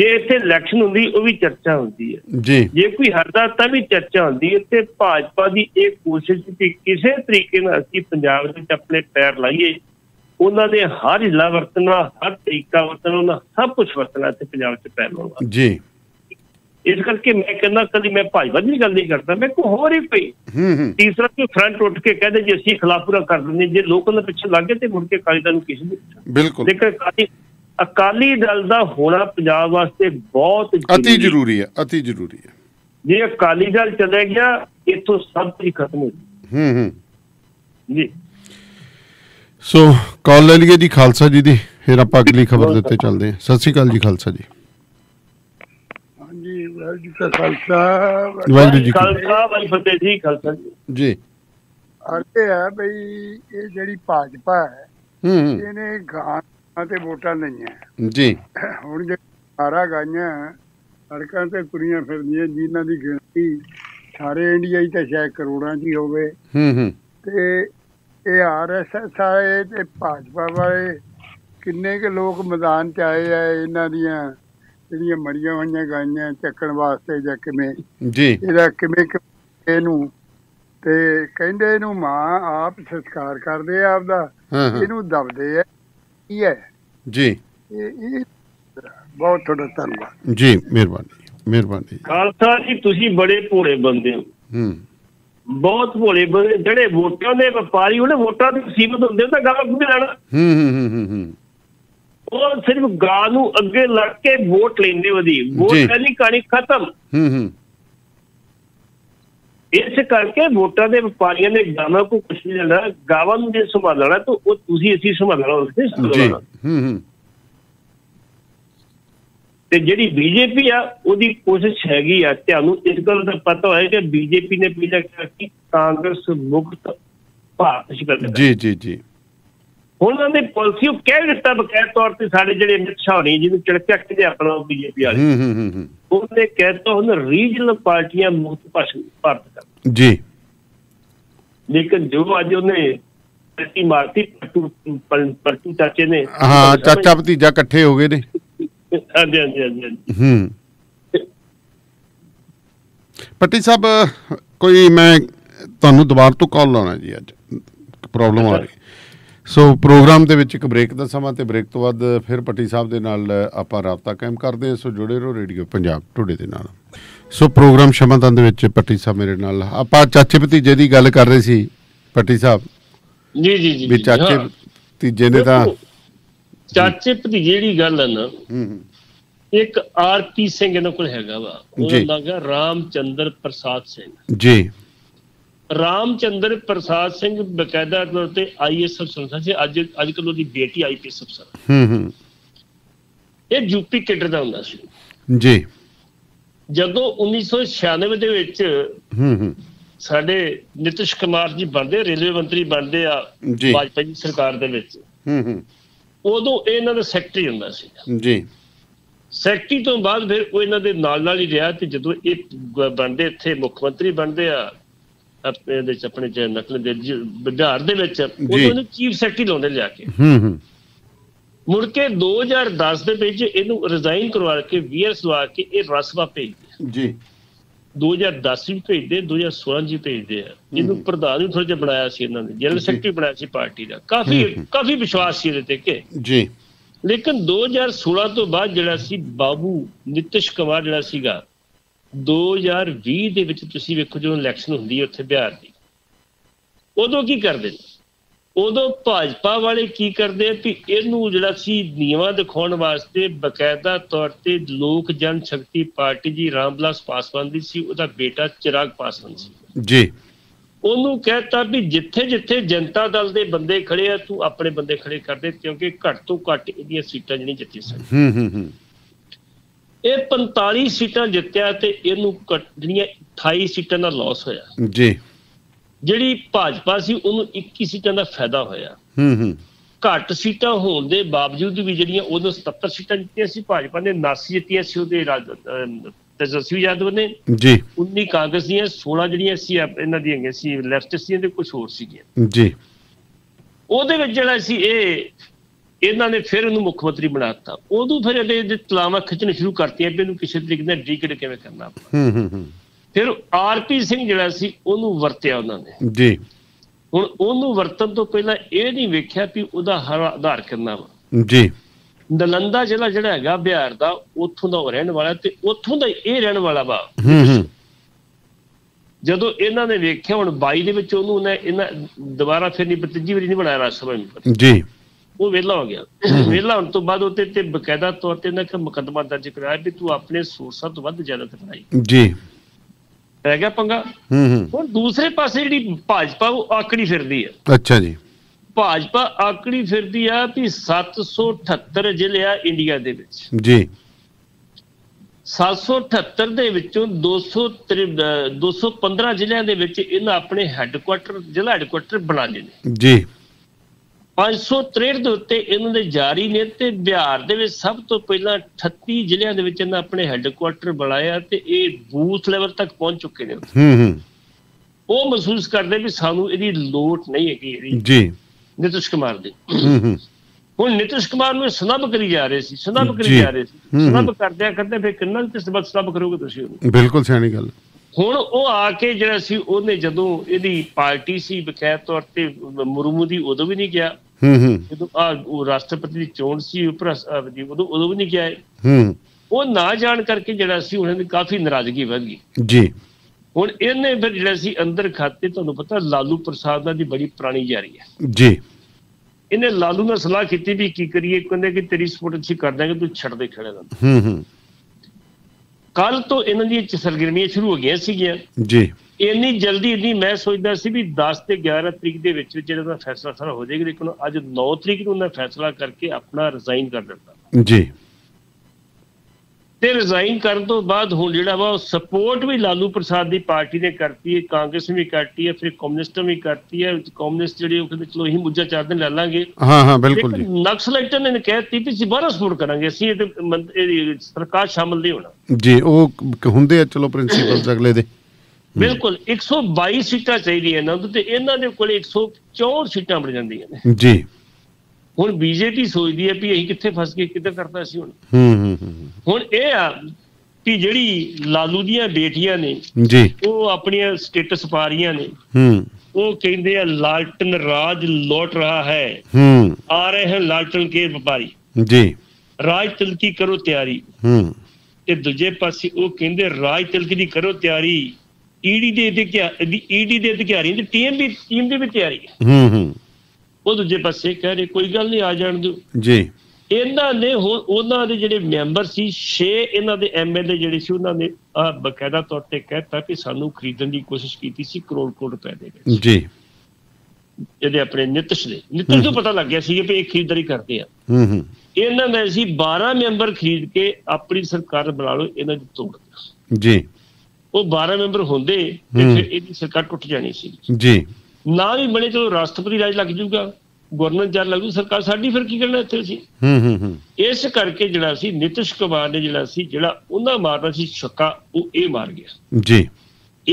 जे इत्थे इलेक्शन होंदी वह भी चर्चा होंदी है जी। जे कोई हरदा तब भी चर्चा होंदी है। तो भाजपा की एक कोशिश कि किसी तरीके नाल असीं पंजाब दे विच अपने पैर लाइए। उन्होंने हर हिला वरतना, हर तरीका वरतना, उन्होंने सब कुछ वरतना इतने पंजाब च पैर लाउणा जी। इस करके मैं कहना कभी मैं भाजपा की गल नहीं करता, मैं कोई होर ही पई तीसरा कोई फ्रंट उठ के कहते जी असीं खिलाफ पूरा कर देंगे जे लोग उन्होंने पिछे लग गए तो मुड़ के अकाली दल किसी नहीं। बिल्कुल। लेकिन अकाली दल का होना पंजाब वास्ते बहुत अति जरूरी है, अति जरूरी है। जे अकाली दल चले गया इथों सब कुछ खत्म हो जी। सो कॉल ले लिए जी खालसा जी दी, फिर आप अगली खबर देते चलते हैं। सत श्री अकाल जी खालसा जी। हाँ जी वाहिगुरू जी का खालसा वाहिगुरू जी खालसा वाहिगुरू फतेह जी खालसा जी। आते है भाई ये जड़ी भाजपा है इन्हें गांव वोटा नहीं है जी। हम जो सारा गाइया सड़कों से तुरिया फिर जिन्हों की गिनती सारे इंडिया तो शायद करोड़ों की हो। RSS आए तो भाजपा वाले किन्ने के लोग मैदान च आए है इन्हों दियाँ मरिया हुई गाइया चकन वास्ते या किमें कहते मां आप संस्कार करते आपका इनू दबदे है जी। बहुत थोड़ा धन्यवाद जी। मेहरबानी मेहरबानी खालसा जी, तुसी बड़े भोले बंदे हो, बहुत भोले बंदे। जेडे वोटां दे व्यापारी होने वोटां दी मुसीबत हुंदे तां गाल कुछ लैणा और सिर्फ गाल नूं अगे लग के वोट लैंदे वधी वोट वाली कहानी खत्म। इस करके वोटा के व्यापारियों ने गांव को कुछ नहीं लेना, गांव नूं जे संभालना तो वो तुसीं असीं संभालना उसने। जिहड़ी बीजेपी आ उहदी कोशिश हैगी आ तुहानूं इस गल दा पता है कि बीजेपी ने पहले कहा कि कांग्रेस मुक्त भारत जी जी जी। उन्होंने पॉलिसी कह दिता बकायदा तौर पर साढ़े जो अमित शाह होनी जिन्हें चड़किया कहते अपना बीजेपी वाले उन्होंने कहता उन्हें रीजनल पार्टियां मुक्त भारत कर जी। लेकिन जो अज उन्हें पलटी मारती पलटू चाचे ने। हाँ चाचा भतीजा कट्ठे हो गए ने। हाँ जी हाँ जी हाँ जी। पट्टी साहब कोई मैं तुहानूं दोबारा तो कॉल लाना जी, अज प्रॉब्लम आ रही। सो प्रोग्राम के एक ब्रेक का समा तो ब्रेक तो बाद फिर पट्टी साहब के नाल आप राबता कायम करते हैं। सो जुड़े रहो रेडियो पंजाब टुडे के नाल। सो प्रोग्राम शामादान के पट्टी साहब मेरे नाल आप चाचे भतीजे की गल कर रहे सी पट्टी साहब जी जी जी। भी चाचे भतीजे ने तो ਚਾਚੇ ਦੀ ਜਿਹੜੀ ਗੱਲ ਹੈ ਨਾ ਇੱਕ ਆਰਪੀ ਸਿੰਘ ਇਹਨਾਂ ਕੋਲ ਹੈਗਾ ਵਾ ਉਹਦਾ ਹੈਗਾ ਰਾਮਚੰਦਰ ਪ੍ਰਸਾਦ ਸਿੰਘ ਜੀ। ਰਾਮਚੰਦਰ ਪ੍ਰਸਾਦ ਸਿੰਘ ਬਕਾਇਦਾ ਤੌਰ ਤੇ ਆਈਐਸ ਅਫਸਰ ਸੀ। ਅੱਜ ਕੱਲ ਉਹਦੀ ਬੇਟੀ ਆਈਪੀਐਸ ਅਫਸਰ। ਇਹ ਯੂਪੀ ਕੇਡਰ ਦਾ ਹੁੰਦਾ ਸੀ ਜੀ। ਜਦੋਂ 1996 ਦੇ ਵਿੱਚ ਸਾਡੇ ਨਿਤਿਸ਼ ਕੁਮਾਰ ਜੀ ਬਣਦੇ ਰੇਲਵੇ ਮੰਤਰੀ ਬਣਦੇ ਆ ਭਾਜਪਾ ਦੀ ਸਰਕਾਰ ਦੇ ਵਿੱਚ, ਉਦੋਂ ਇਹਨਾਂ ਦਾ ਸੈਕਟਰੀ ਹੁੰਦਾ ਸੀ ਜੀ। ਸੈਕਟਰੀ ਤੋਂ ਬਾਅਦ ਫਿਰ ਉਹ ਇਹਨਾਂ ਦੇ ਨਾਲ ਨਾਲ ਹੀ ਰਿਹਾ ਤੇ ਜਦੋਂ ਇਹ ਬਣਦੇ ਇੱਥੇ ਮੁੱਖ ਮੰਤਰੀ ਬਣਦੇ ਆ ਆਪਣੇ ਨਕਲ ਬਿਹਾਰ ਦੇ ਵਿੱਚ ਉਹਨੂੰ ਚੀਫ ਸੈਕਟਰੀ ਲਾਉਂਦੇ ਲਿਆ ਕੇ। ਮੁੜ ਕੇ 2010 ਦੇ ਵਿੱਚ ਇਹਨੂੰ ਰਿਜ਼ਾਈਨ ਕਰਵਾ ਕੇ ਵੀਐਸ ਲਵਾ ਕੇ ਇਹ ਰਸਵਾ ਭੇਜਦੇ ਜੀ। 2010 ਵੀ ਭੇਜਦੇ 2016 ਜੀ ਭੇਜਦੇ ਆ। ਇਹਨੂੰ ਪ੍ਰਧਾਨ ਵੀ ਥੋੜਾ ਜਿਹਾ ਬਣਾਇਆ ਸੀ ਇਹਨਾਂ ਨੇ, ਜਨਰਲ ਸੈਕਟਰੀ ਬਣਾਇਆ ਸੀ ਪਾਰਟੀ ਦਾ। ਕਾਫੀ ਵਿਸ਼ਵਾਸ ਸੀ ਇਹਦੇ ਤੇ ਕਿ ਜੀ। ਲੇਕਿਨ 2016 ਤੋਂ ਬਾਅਦ ਜਿਹੜਾ ਸੀ ਬਾਬੂ ਨਿਤਿਸ਼ ਕੁਮਾਰ ਜਿਹੜਾ ਸੀਗਾ 2020 ਦੇ ਵਿੱਚ ਤੁਸੀਂ ਵੇਖੋ ਜਦੋਂ ਇਲੈਕਸ਼ਨ ਹੁੰਦੀ ਹੈ ਉੱਥੇ ਬਿਹਾਰ ਦੀ, ਉਦੋਂ ਕੀ ਕਰਦੇ ਨੇ, ਉਦੋਂ ਭਾਜਪਾ ਵਾਲੇ ਕੀ ਕਰਦੇ ਵੀ ਇਹਨੂੰ ਜਿਹੜਾ ਸੀ ਨੀਵਾਂ ਦਿਖਾਉਣ ਵਾਸਤੇ ਬਕਾਇਦਾ ਤੌਰ ਤੇ ਲੋਕ ਜਨ ਸ਼ਕਤੀ ਪਾਰਟੀ ਜੀ ਰਾਮ ਬਿਲਾਸ ਪਾਸਵਾਨ ਦੀ ਸੀ, ਉਹਦਾ ਬੇਟਾ ਚਿਰਾਗ ਪਾਸਵਾਨ ਸੀ ਜੀ, ਉਹਨੂੰ ਕਹਿਤਾ ਵੀ ਜਿੱਥੇ ਜਿੱਥੇ ਜਨਤਾ ਦਲ ਦੇ ਬੰਦੇ ਖੜੇ ਆ ਤੂੰ ਆਪਣੇ ਬੰਦੇ ਖੜੇ ਕਰਦੇ ਕਿਉਂਕਿ ਘੱਟ ਤੋਂ ਘੱਟ ਇਹਦੀਆਂ ਸੀਟਾਂ ਜਿਹੜੀਆਂ ਜਿੱਤੀ ਸਕਦੀਆਂ। ਇਹ 45 ਸੀਟਾਂ ਜਿੱਤਿਆ ਤੇ ਇਹਨੂੰ ਜਿਹੜੀਆਂ 28 ਸੀਟਾਂ ਦਾ ਲੋਸ ਹੋਇਆ ਜੀ। ਜਿਹੜੀ ਭਾਜਪਾ ਸੀ ਉਹਨੂੰ 21 ਸੀਟਾਂ ਦਾ ਫਾਇਦਾ ਹੋਇਆ। ਘੱਟ ਸੀਟਾਂ ਹੋਣ ਦੇ ਬਾਵਜੂਦ ਵੀ ਜਿਹੜੀਆਂ ਉਹਨੂੰ 77 ਸੀਟਾਂ ਜਿੱਤੀਆਂ ਸੀ ਭਾਜਪਾ ਨੇ, 79 ਜਿੱਤੀਆਂ ਸੀ ਉਹਦੇ ਤੇਜਸਵੀ ਯਾਦਵ ਨੇ ਜੀ, 19 ਕਾਂਗਰਸ ਦੀਆਂ, 16 ਜਿਹੜੀਆਂ ਸੀ ਇਹਨਾਂ ਦੀਆਂ ਹੈਗੀਆਂ ਸੀ ਲੈਫਟ ਸੀ ਤੇ ਕੁਝ ਹੋਰ ਸੀਗੀਆਂ ਜੀ। ਉਹਦੇ ਵਿੱਚ ਜਿਹੜਾ ਸੀ ਇਹਨਾਂ ਨੇ ਫਿਰ ਉਹਨੂੰ ਮੁੱਖ ਮੰਤਰੀ ਬਣਾ ਦਿੱਤਾ। ਉਦੋਂ ਫਿਰ ਇਹਦੇ ਤਲਾਵਾਂ ਖਿੱਚਣੇ ਸ਼ੁਰੂ ਕਰਤੀਆਂ ਵੀ ਇਹਨੂੰ ਕਿਸੇ ਤਰੀਕੇ ਨਾਲ ਡੀਕੇਡ ਕਿਵੇਂ ਕਰਨਾ। ਫਿਰ ਆਰਪੀ ਸਿੰਘ ਜਿਹੜਾ ਸੀ ਉਹਨੂੰ ਵਰਤਿਆ ਉਹਨਾਂ ਨੇ ਜੀ। ਹੁਣ ਉਹਨੂੰ ਵਰਤਣ ਤੋਂ ਪਹਿਲਾਂ ਇਹ ਨਹੀਂ ਵੇਖਿਆ ਵੀ ਉਹਦਾ ਹਰ ਆਧਾਰ ਕਰਨਾ ਵਾ ਜੀ। ਨਲੰਦਾ ਜ਼ਿਲ੍ਹਾ ਜਿਹੜਾ ਹੈਗਾ ਬਿਹਾਰ ਦਾ, ਉੱਥੋਂ ਦਾ ਰਹਿਣ ਵਾਲਾ ਤੇ ਉੱਥੋਂ ਦਾ ਇਹ ਰਹਿਣ ਵਾਲਾ ਵਾ। ਜਦੋਂ ਇਹਨਾਂ ਨੇ ਵੇਖਿਆ ਹੁਣ 22 ਦੇ ਵਿੱਚ ਉਹਨੂੰ ਇਹਨਾਂ ਦੁਬਾਰਾ ਫਿਰ ਨਹੀਂ ਤੀਜੀ ਵਾਰੀ ਨਹੀਂ ਬਣਾਇਆ ਰਾਜ ਸਭਾ ਮੈਂਬਰ ਜੀ। ਉਹ ਵਿਹਲਾ ਹੋ ਗਿਆ। ਵਿਹਲਾ ਹੋਣ ਤੋਂ ਬਾਅਦ ਉਹਦੇ ਤੇ ਬਕਾਇਦਾ ਤੌਰ ਤੇ ਇਹਨਾਂ ਮੁਕੱਦਮਾ ਦਰਜ ਕਰਾਇਆ ਵੀ ਤੂੰ ਆਪਣੇ ਸੋਰਸਾਂ ਤੋਂ ਵੱਧ ਜ਼ਿਆਦਾ ਕਰਾਈ ਜੀ। ਰਹਿ ਗਿਆ ਪੰਗਾ। ਹੁਣ ਦੂਸਰੇ ਪਾਸੇ ਜਿਹੜੀ ਭਾਜਪਾ ਉਹ ਆਕੜੀ ਫਿਰਦੀ ਹੈ। ਅੱਛਾ ਜੀ। ਭਾਜਪਾ ਆਕੜੀ ਫਿਰਦੀ ਆ ਵੀ 778 ਜ਼ਿਲ੍ਹੇ ਆ ਇੰਡੀਆ ਦੇ ਵਿੱਚ ਜੀ। 778 ਦੇ ਵਿੱਚੋਂ 215 ਜ਼ਿਲ੍ਹਿਆਂ ਦੇ ਵਿੱਚ ਇਹਨਾਂ ਆਪਣੇ ਹੈੱਡਕੁਆਟਰ ਜ਼ਿਲ੍ਹਾ ਹੈੱਡਕੁਆਟਰ ਬਣਾ ਲਏ ਨੇ ਜੀ। 563 ਦੇ ਉੱਤੇ ਇਹਨਾਂ ਦੇ ਜਾਰੀ ਨੇ ਤੇ ਬਿਹਾਰ ਦੇ ਵਿੱਚ ਸਭ ਤੋਂ ਪਹਿਲਾਂ 38 ਜ਼ਿਲ੍ਹਿਆਂ ਦੇ ਵਿੱਚ ਇਹਨਾਂ ਆਪਣੇ ਹੈੱਡਕੁਆਟਰ ਬਣਾਇਆ ਤੇ ਇਹ ਬੂਥ ਲੈਵਲ ਤੱਕ ਪਹੁੰਚ ਚੁੱਕੇ ਨੇ। ਉਹ ਮਹਿਸੂਸ ਕਰਦੇ ਵੀ ਸਾਨੂੰ ਇਹਦੀ ਲੋੜ ਨਹੀਂ ਹੈਗੀ ਜੀ ਨਿਤਿਸ਼ ਕੁਮਾਰ ਦੀ। ਹੁਣ ਨਿਤਿਸ਼ ਕੁਮਾਰ ਨੂੰ ਸਨਬ ਕਰੀ ਜਾ ਰਹੇ ਸੀ, ਸਨਬ ਕਰੀ ਜਾ ਰਹੇ ਸੀ, ਸਨਬ ਕਰਦਿਆਂ ਕਰਦੇ ਫਿਰ ਕਿੰਨਾ ਸਨਬ ਕਰੋਗੇ ਤੁਸੀਂ ਉਹਨੂੰ। ਬਿਲਕੁਲ ਸਿਆਣੀ ਗੱਲ। ਹੁਣ ਉਹ ਆ ਕੇ ਜਿਹੜਾ ਸੀ ਉਹਨੇ ਜਦੋਂ ਇਹਦੀ ਪਾਰਟੀ ਸੀ ਬਕਾਇਦਾ ਤੌਰ ਤੇ ਮੁਰਮੂ ਦੀ ਉਦੋਂ ਵੀ ਨਹੀਂ ਗਿਆ, ਜਦੋਂ ਉਹ ਰਾਸ਼ਟਰਪਤੀ ਦੀ ਚੋਣ ਸੀ ਉਦੋਂ ਵੀ ਨਹੀਂ ਗਿਆ। ਉਹ ਨਾ ਜਾਣ ਕਰਕੇ ਜਿਹੜਾ ਸੀ ਉਹਨਾਂ ਦੀ ਕਾਫੀ ਨਾਰਾਜ਼ਗੀ ਵੱਧ ਗਈ ਜੀ। ਹੁਣ ਇਹਨੇ ਫਿਰ ਜਿਹੜਾ ਸੀ ਅੰਦਰ ਖਾਤੇ ਤੁਹਾਨੂੰ ਪਤਾ ਲਾਲੂ ਪ੍ਰਸਾਦ ਨਾਲ ਦੀ ਬੜੀ ਪੁਰਾਣੀ ਯਾਰੀ ਹੈ ਜੀ। ਇਹਨੇ ਲਾਲੂ ਨਾਲ ਸਲਾਹ ਕੀਤੀ ਵੀ ਕੀ ਕਰੀਏ, ਕਹਿੰਦੇ ਕਿ ਤੇਰੀ ਸਪੋਰਟ ਅਸੀਂ ਕਰ ਦਾਂਗੇ ਤੂੰ ਛੱਡ ਦੇ ਖੜੇ ਦਾ। ਕੱਲ ਤੋਂ ਇਹਨਾਂ ਦੀਆਂ ਸਰਗਰਮੀਆਂ ਸ਼ੁਰੂ ਹੋ ਗਈਆਂ ਸੀਗੀਆਂ ਜੀ। ਇੰਨੀ ਜਲਦੀ ਇੰਨੀ ਮੈਂ ਸੋਚਦਾ ਸੀ ਵੀ 10 ਤੇ 11 ਤਰੀਕ ਦੇ ਵਿੱਚ ਜਿਹੜਾ ਦਾ ਫੈਸਲਾ ਸਾਰਾ ਹੋ ਜਾਏਗਾ, ਲੇਕਿਨ ਅੱਜ 9 ਤਰੀਕ ਨੂੰ ਉਹਨਾਂ ਫੈਸਲਾ ਕਰਕੇ ਆਪਣਾ ਰਿਜ਼ਾਈਨ ਕਰ ਦਿੱਤਾ ਜੀ। ਤੇ ਰਿਜ਼ਾਈਨ ਕਰਨ ਤੋਂ ਬਾਅਦ ਹੁਣ ਜਿਹੜਾ ਵਾ ਉਹ ਸਪੋਰਟ ਵੀ ਲਾਲੂ ਪ੍ਰਸਾਦ ਦੀ ਪਾਰਟੀ ਨੇ ਕਰਤੀ ਹੈ, ਕਾਂਗਰਸ ਵੀ ਕਰਤੀ ਹੈ, ਫਿਰ ਕਮਿਊਨਿਸਟਾਂ ਵੀ ਕਰਤੀ ਹੈ। ਕਮਿਊਨਿਸਟ ਜਿਹੜੇ ਉਹ ਕਹਿੰਦੇ ਚਲੋ ਅਸੀਂ ਮੁੱਜਾ 4 ਦਿਨ ਲੈ ਲਾਂਗੇ। ਨਕਸਲਾਈਟਾਂ ਨੇ ਕਹਿਤੀ ਵੀ ਅਸੀਂ ਬਾਹਰ ਸਪੋਰਟ ਕਰਾਂਗੇ, ਅਸੀਂ ਸਰਕਾਰ ਸ਼ਾਮਲ ਨਹੀਂ ਹੋਣਾ ਜੀ। ਉਹ ਹੁੰਦੇ ਆ ਚਲੋ ਪ੍ਰਿੰਸੀਪਲ ਅਗਲੇ ਦੇ। ਬਿਲਕੁਲ 122 ਸੀਟਾਂ ਚਾਹੀਦੀਆਂ ਇਹਨਾਂ ਨੂੰ ਤੇ ਇਹਨਾਂ ਦੇ ਕੋਲ 164 ਸੀਟਾਂ ਬਣ ਜਾਂਦੀਆਂ ਨੇ ਜੀ। ਹੁਣ ਬੀਜੇਪੀ ਸੋਚਦੀ ਹੈ ਵੀ ਅਸੀਂ ਕਿੱਥੇ ਫਸ ਗਏ, ਕਿੱਧਰ ਕਰਤਾ ਸੀ ਹੁਣ। ਹੁਣ ਇਹ ਆ ਕਿ ਜਿਹੜੀ ਲਾਲੂ ਦੀਆਂ ਬੇਟੀਆਂ ਨੇ ਉਹ ਆਪਣੀਆਂ ਸਟੇਟਸ ਪਾ ਰਹੀਆਂ ਨੇ, ਉਹ ਕਹਿੰਦੇ ਆ ਲਾਲਟਨ ਰਾਜ ਲੌਟ ਰਹਾ ਹੈ, ਆ ਰਹੇ ਹਨ ਲਾਲਟਨ ਕੇ ਵਪਾਰੀ ਜੀ, ਰਾਜ ਤਿਲਕੀ ਕਰੋ ਤਿਆਰੀ। ਤੇ ਦੂਜੇ ਪਾਸੇ ਉਹ ਕਹਿੰਦੇ ਰਾਜ ਤਿਲਕੀ ਦੀ ਕਰੋ ਤਿਆਰੀ, ਈਡੀ ਦੇ ਅਧਿਕਾਰੀ ਤੇ ਟੀਮ ਦੀ ਵੀ ਤਿਆਰੀ ਹੈ। ਉਹ ਦੂਜੇ ਪਾਸੇ ਕਹਿ ਰਹੇ ਕੋਈ ਗੱਲ ਨਹੀਂ ਆ ਜਾਣ ਦਿਓ ਜੀ। ਇਹਨਾਂ ਨੇ ਉਹਨਾਂ ਦੇ ਜਿਹੜੇ ਮੈਂਬਰ ਸੀ 6 ਇਹਨਾਂ ਦੇ ਐਮਐਲਏ ਜਿਹੜੇ ਸੀ ਉਹਨਾਂ ਨੇ ਬਕਾਇਦਾ ਤੌਰ ਤੇ ਕਹਿਤਾ ਕਿ ਸਾਨੂੰ ਖਰੀਦਣ ਦੀ ਕੋਸ਼ਿਸ਼ ਕੀਤੀ ਸੀ ਕਰੋੜ ਰੁਪਏ ਦੇ ਵਿੱਚ ਜੀ। ਇਹਦੇ ਆਪਣੇ ਨਿਤਿਸ਼ ਤੋਂ ਪਤਾ ਲੱਗ ਗਿਆ ਸੀ ਕਿ ਇਹ ਖਰੀਦਦਾਰੀ ਕਰਦੇ ਆ। ਇਹਨਾਂ ਨੇ ਸੀ 12 ਮੈਂਬਰ ਖਰੀਦ ਕੇ ਆਪਣੀ ਸਰਕਾਰ ਬਣਾ ਲਓ, ਇਹਨਾਂ ਦੀ ਤੋੜ ਜੀ। ਉਹ 12 ਮੈਂਬਰ ਹੁੰਦੇ ਤੇ ਫਿਰ ਇਹਦੀ ਸਰਕਾਰ ਟੁੱਟ ਜਾਣੀ ਸੀ ਜੀ। ਨਾ ਵੀ ਬਣੇ ਚਲੋ ਰਾਸ਼ਟਰਪਤੀ ਰਾਜ ਲੱਗ ਜਾਊਗਾ, गवर्नर जनरल लग जू, सरकार साड़ी फिर की करना इत्थे। इस करके जिहड़ा सी नितिश कुमार ने जिहड़ा सी जिहड़ा उन्हां मारना सी छक्का वो ये मार गया जी।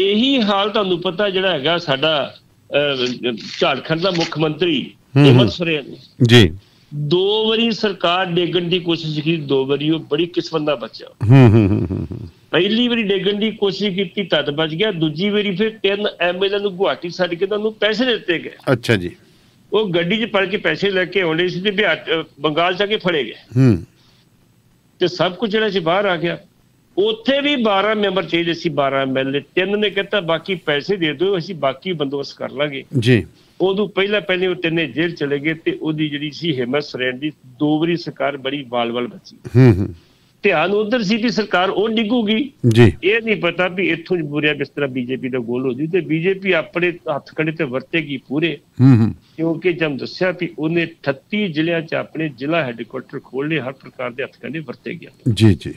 यही हाल तुहानूं पता जिहड़ा हैगा साडा झारखंड दा मुख्यमंत्री हेमंत सोरेन जी, दो बारी सरकार डेगण की कोशिश की, दो बारी वो बड़ी किस्मत नाल बचा। पहली बारी डेगण की कोशिश की तद बच गया, दूजी बारी फिर 3 एमएलए नूं गुवाहाटी छड्ड के उन्हां नूं पैसे दित्ते गए। अच्छा जी। वो गड्डी च पड़ के पैसे लेके आने से बिहार बंगाल जाके फड़े गए ते सब कुछ जिहड़ा सी बाहर आ गया। उत्थे भी 12 मैंबर चाहिए सी, 12 एमएलए, 3 ने कहता बाकी पैसे दे दो असीं बाकी बंदोबस्त कर लांगे जी। उदों पहले वो 3 जेल चले गए ते ओदी जिहड़ी सी हेमंत सोरेन दी दो बारी सरकार बड़ी वाल बची। ध्यान उधर सी भी सरकार वो डिगूगी जी। ये नहीं पता भी इथों बुरिया बिस्तरा बीजेपी का गोल हो जी ते बीजेपी अपने हथ कड़े ते वरतेगी पूरे, क्योंकि जब दस्या भी उन्हें 38 जिले च अपने जिला हैडक्वार्टर खोलने हर प्रकार के हथ कड़े वरते गया जी जी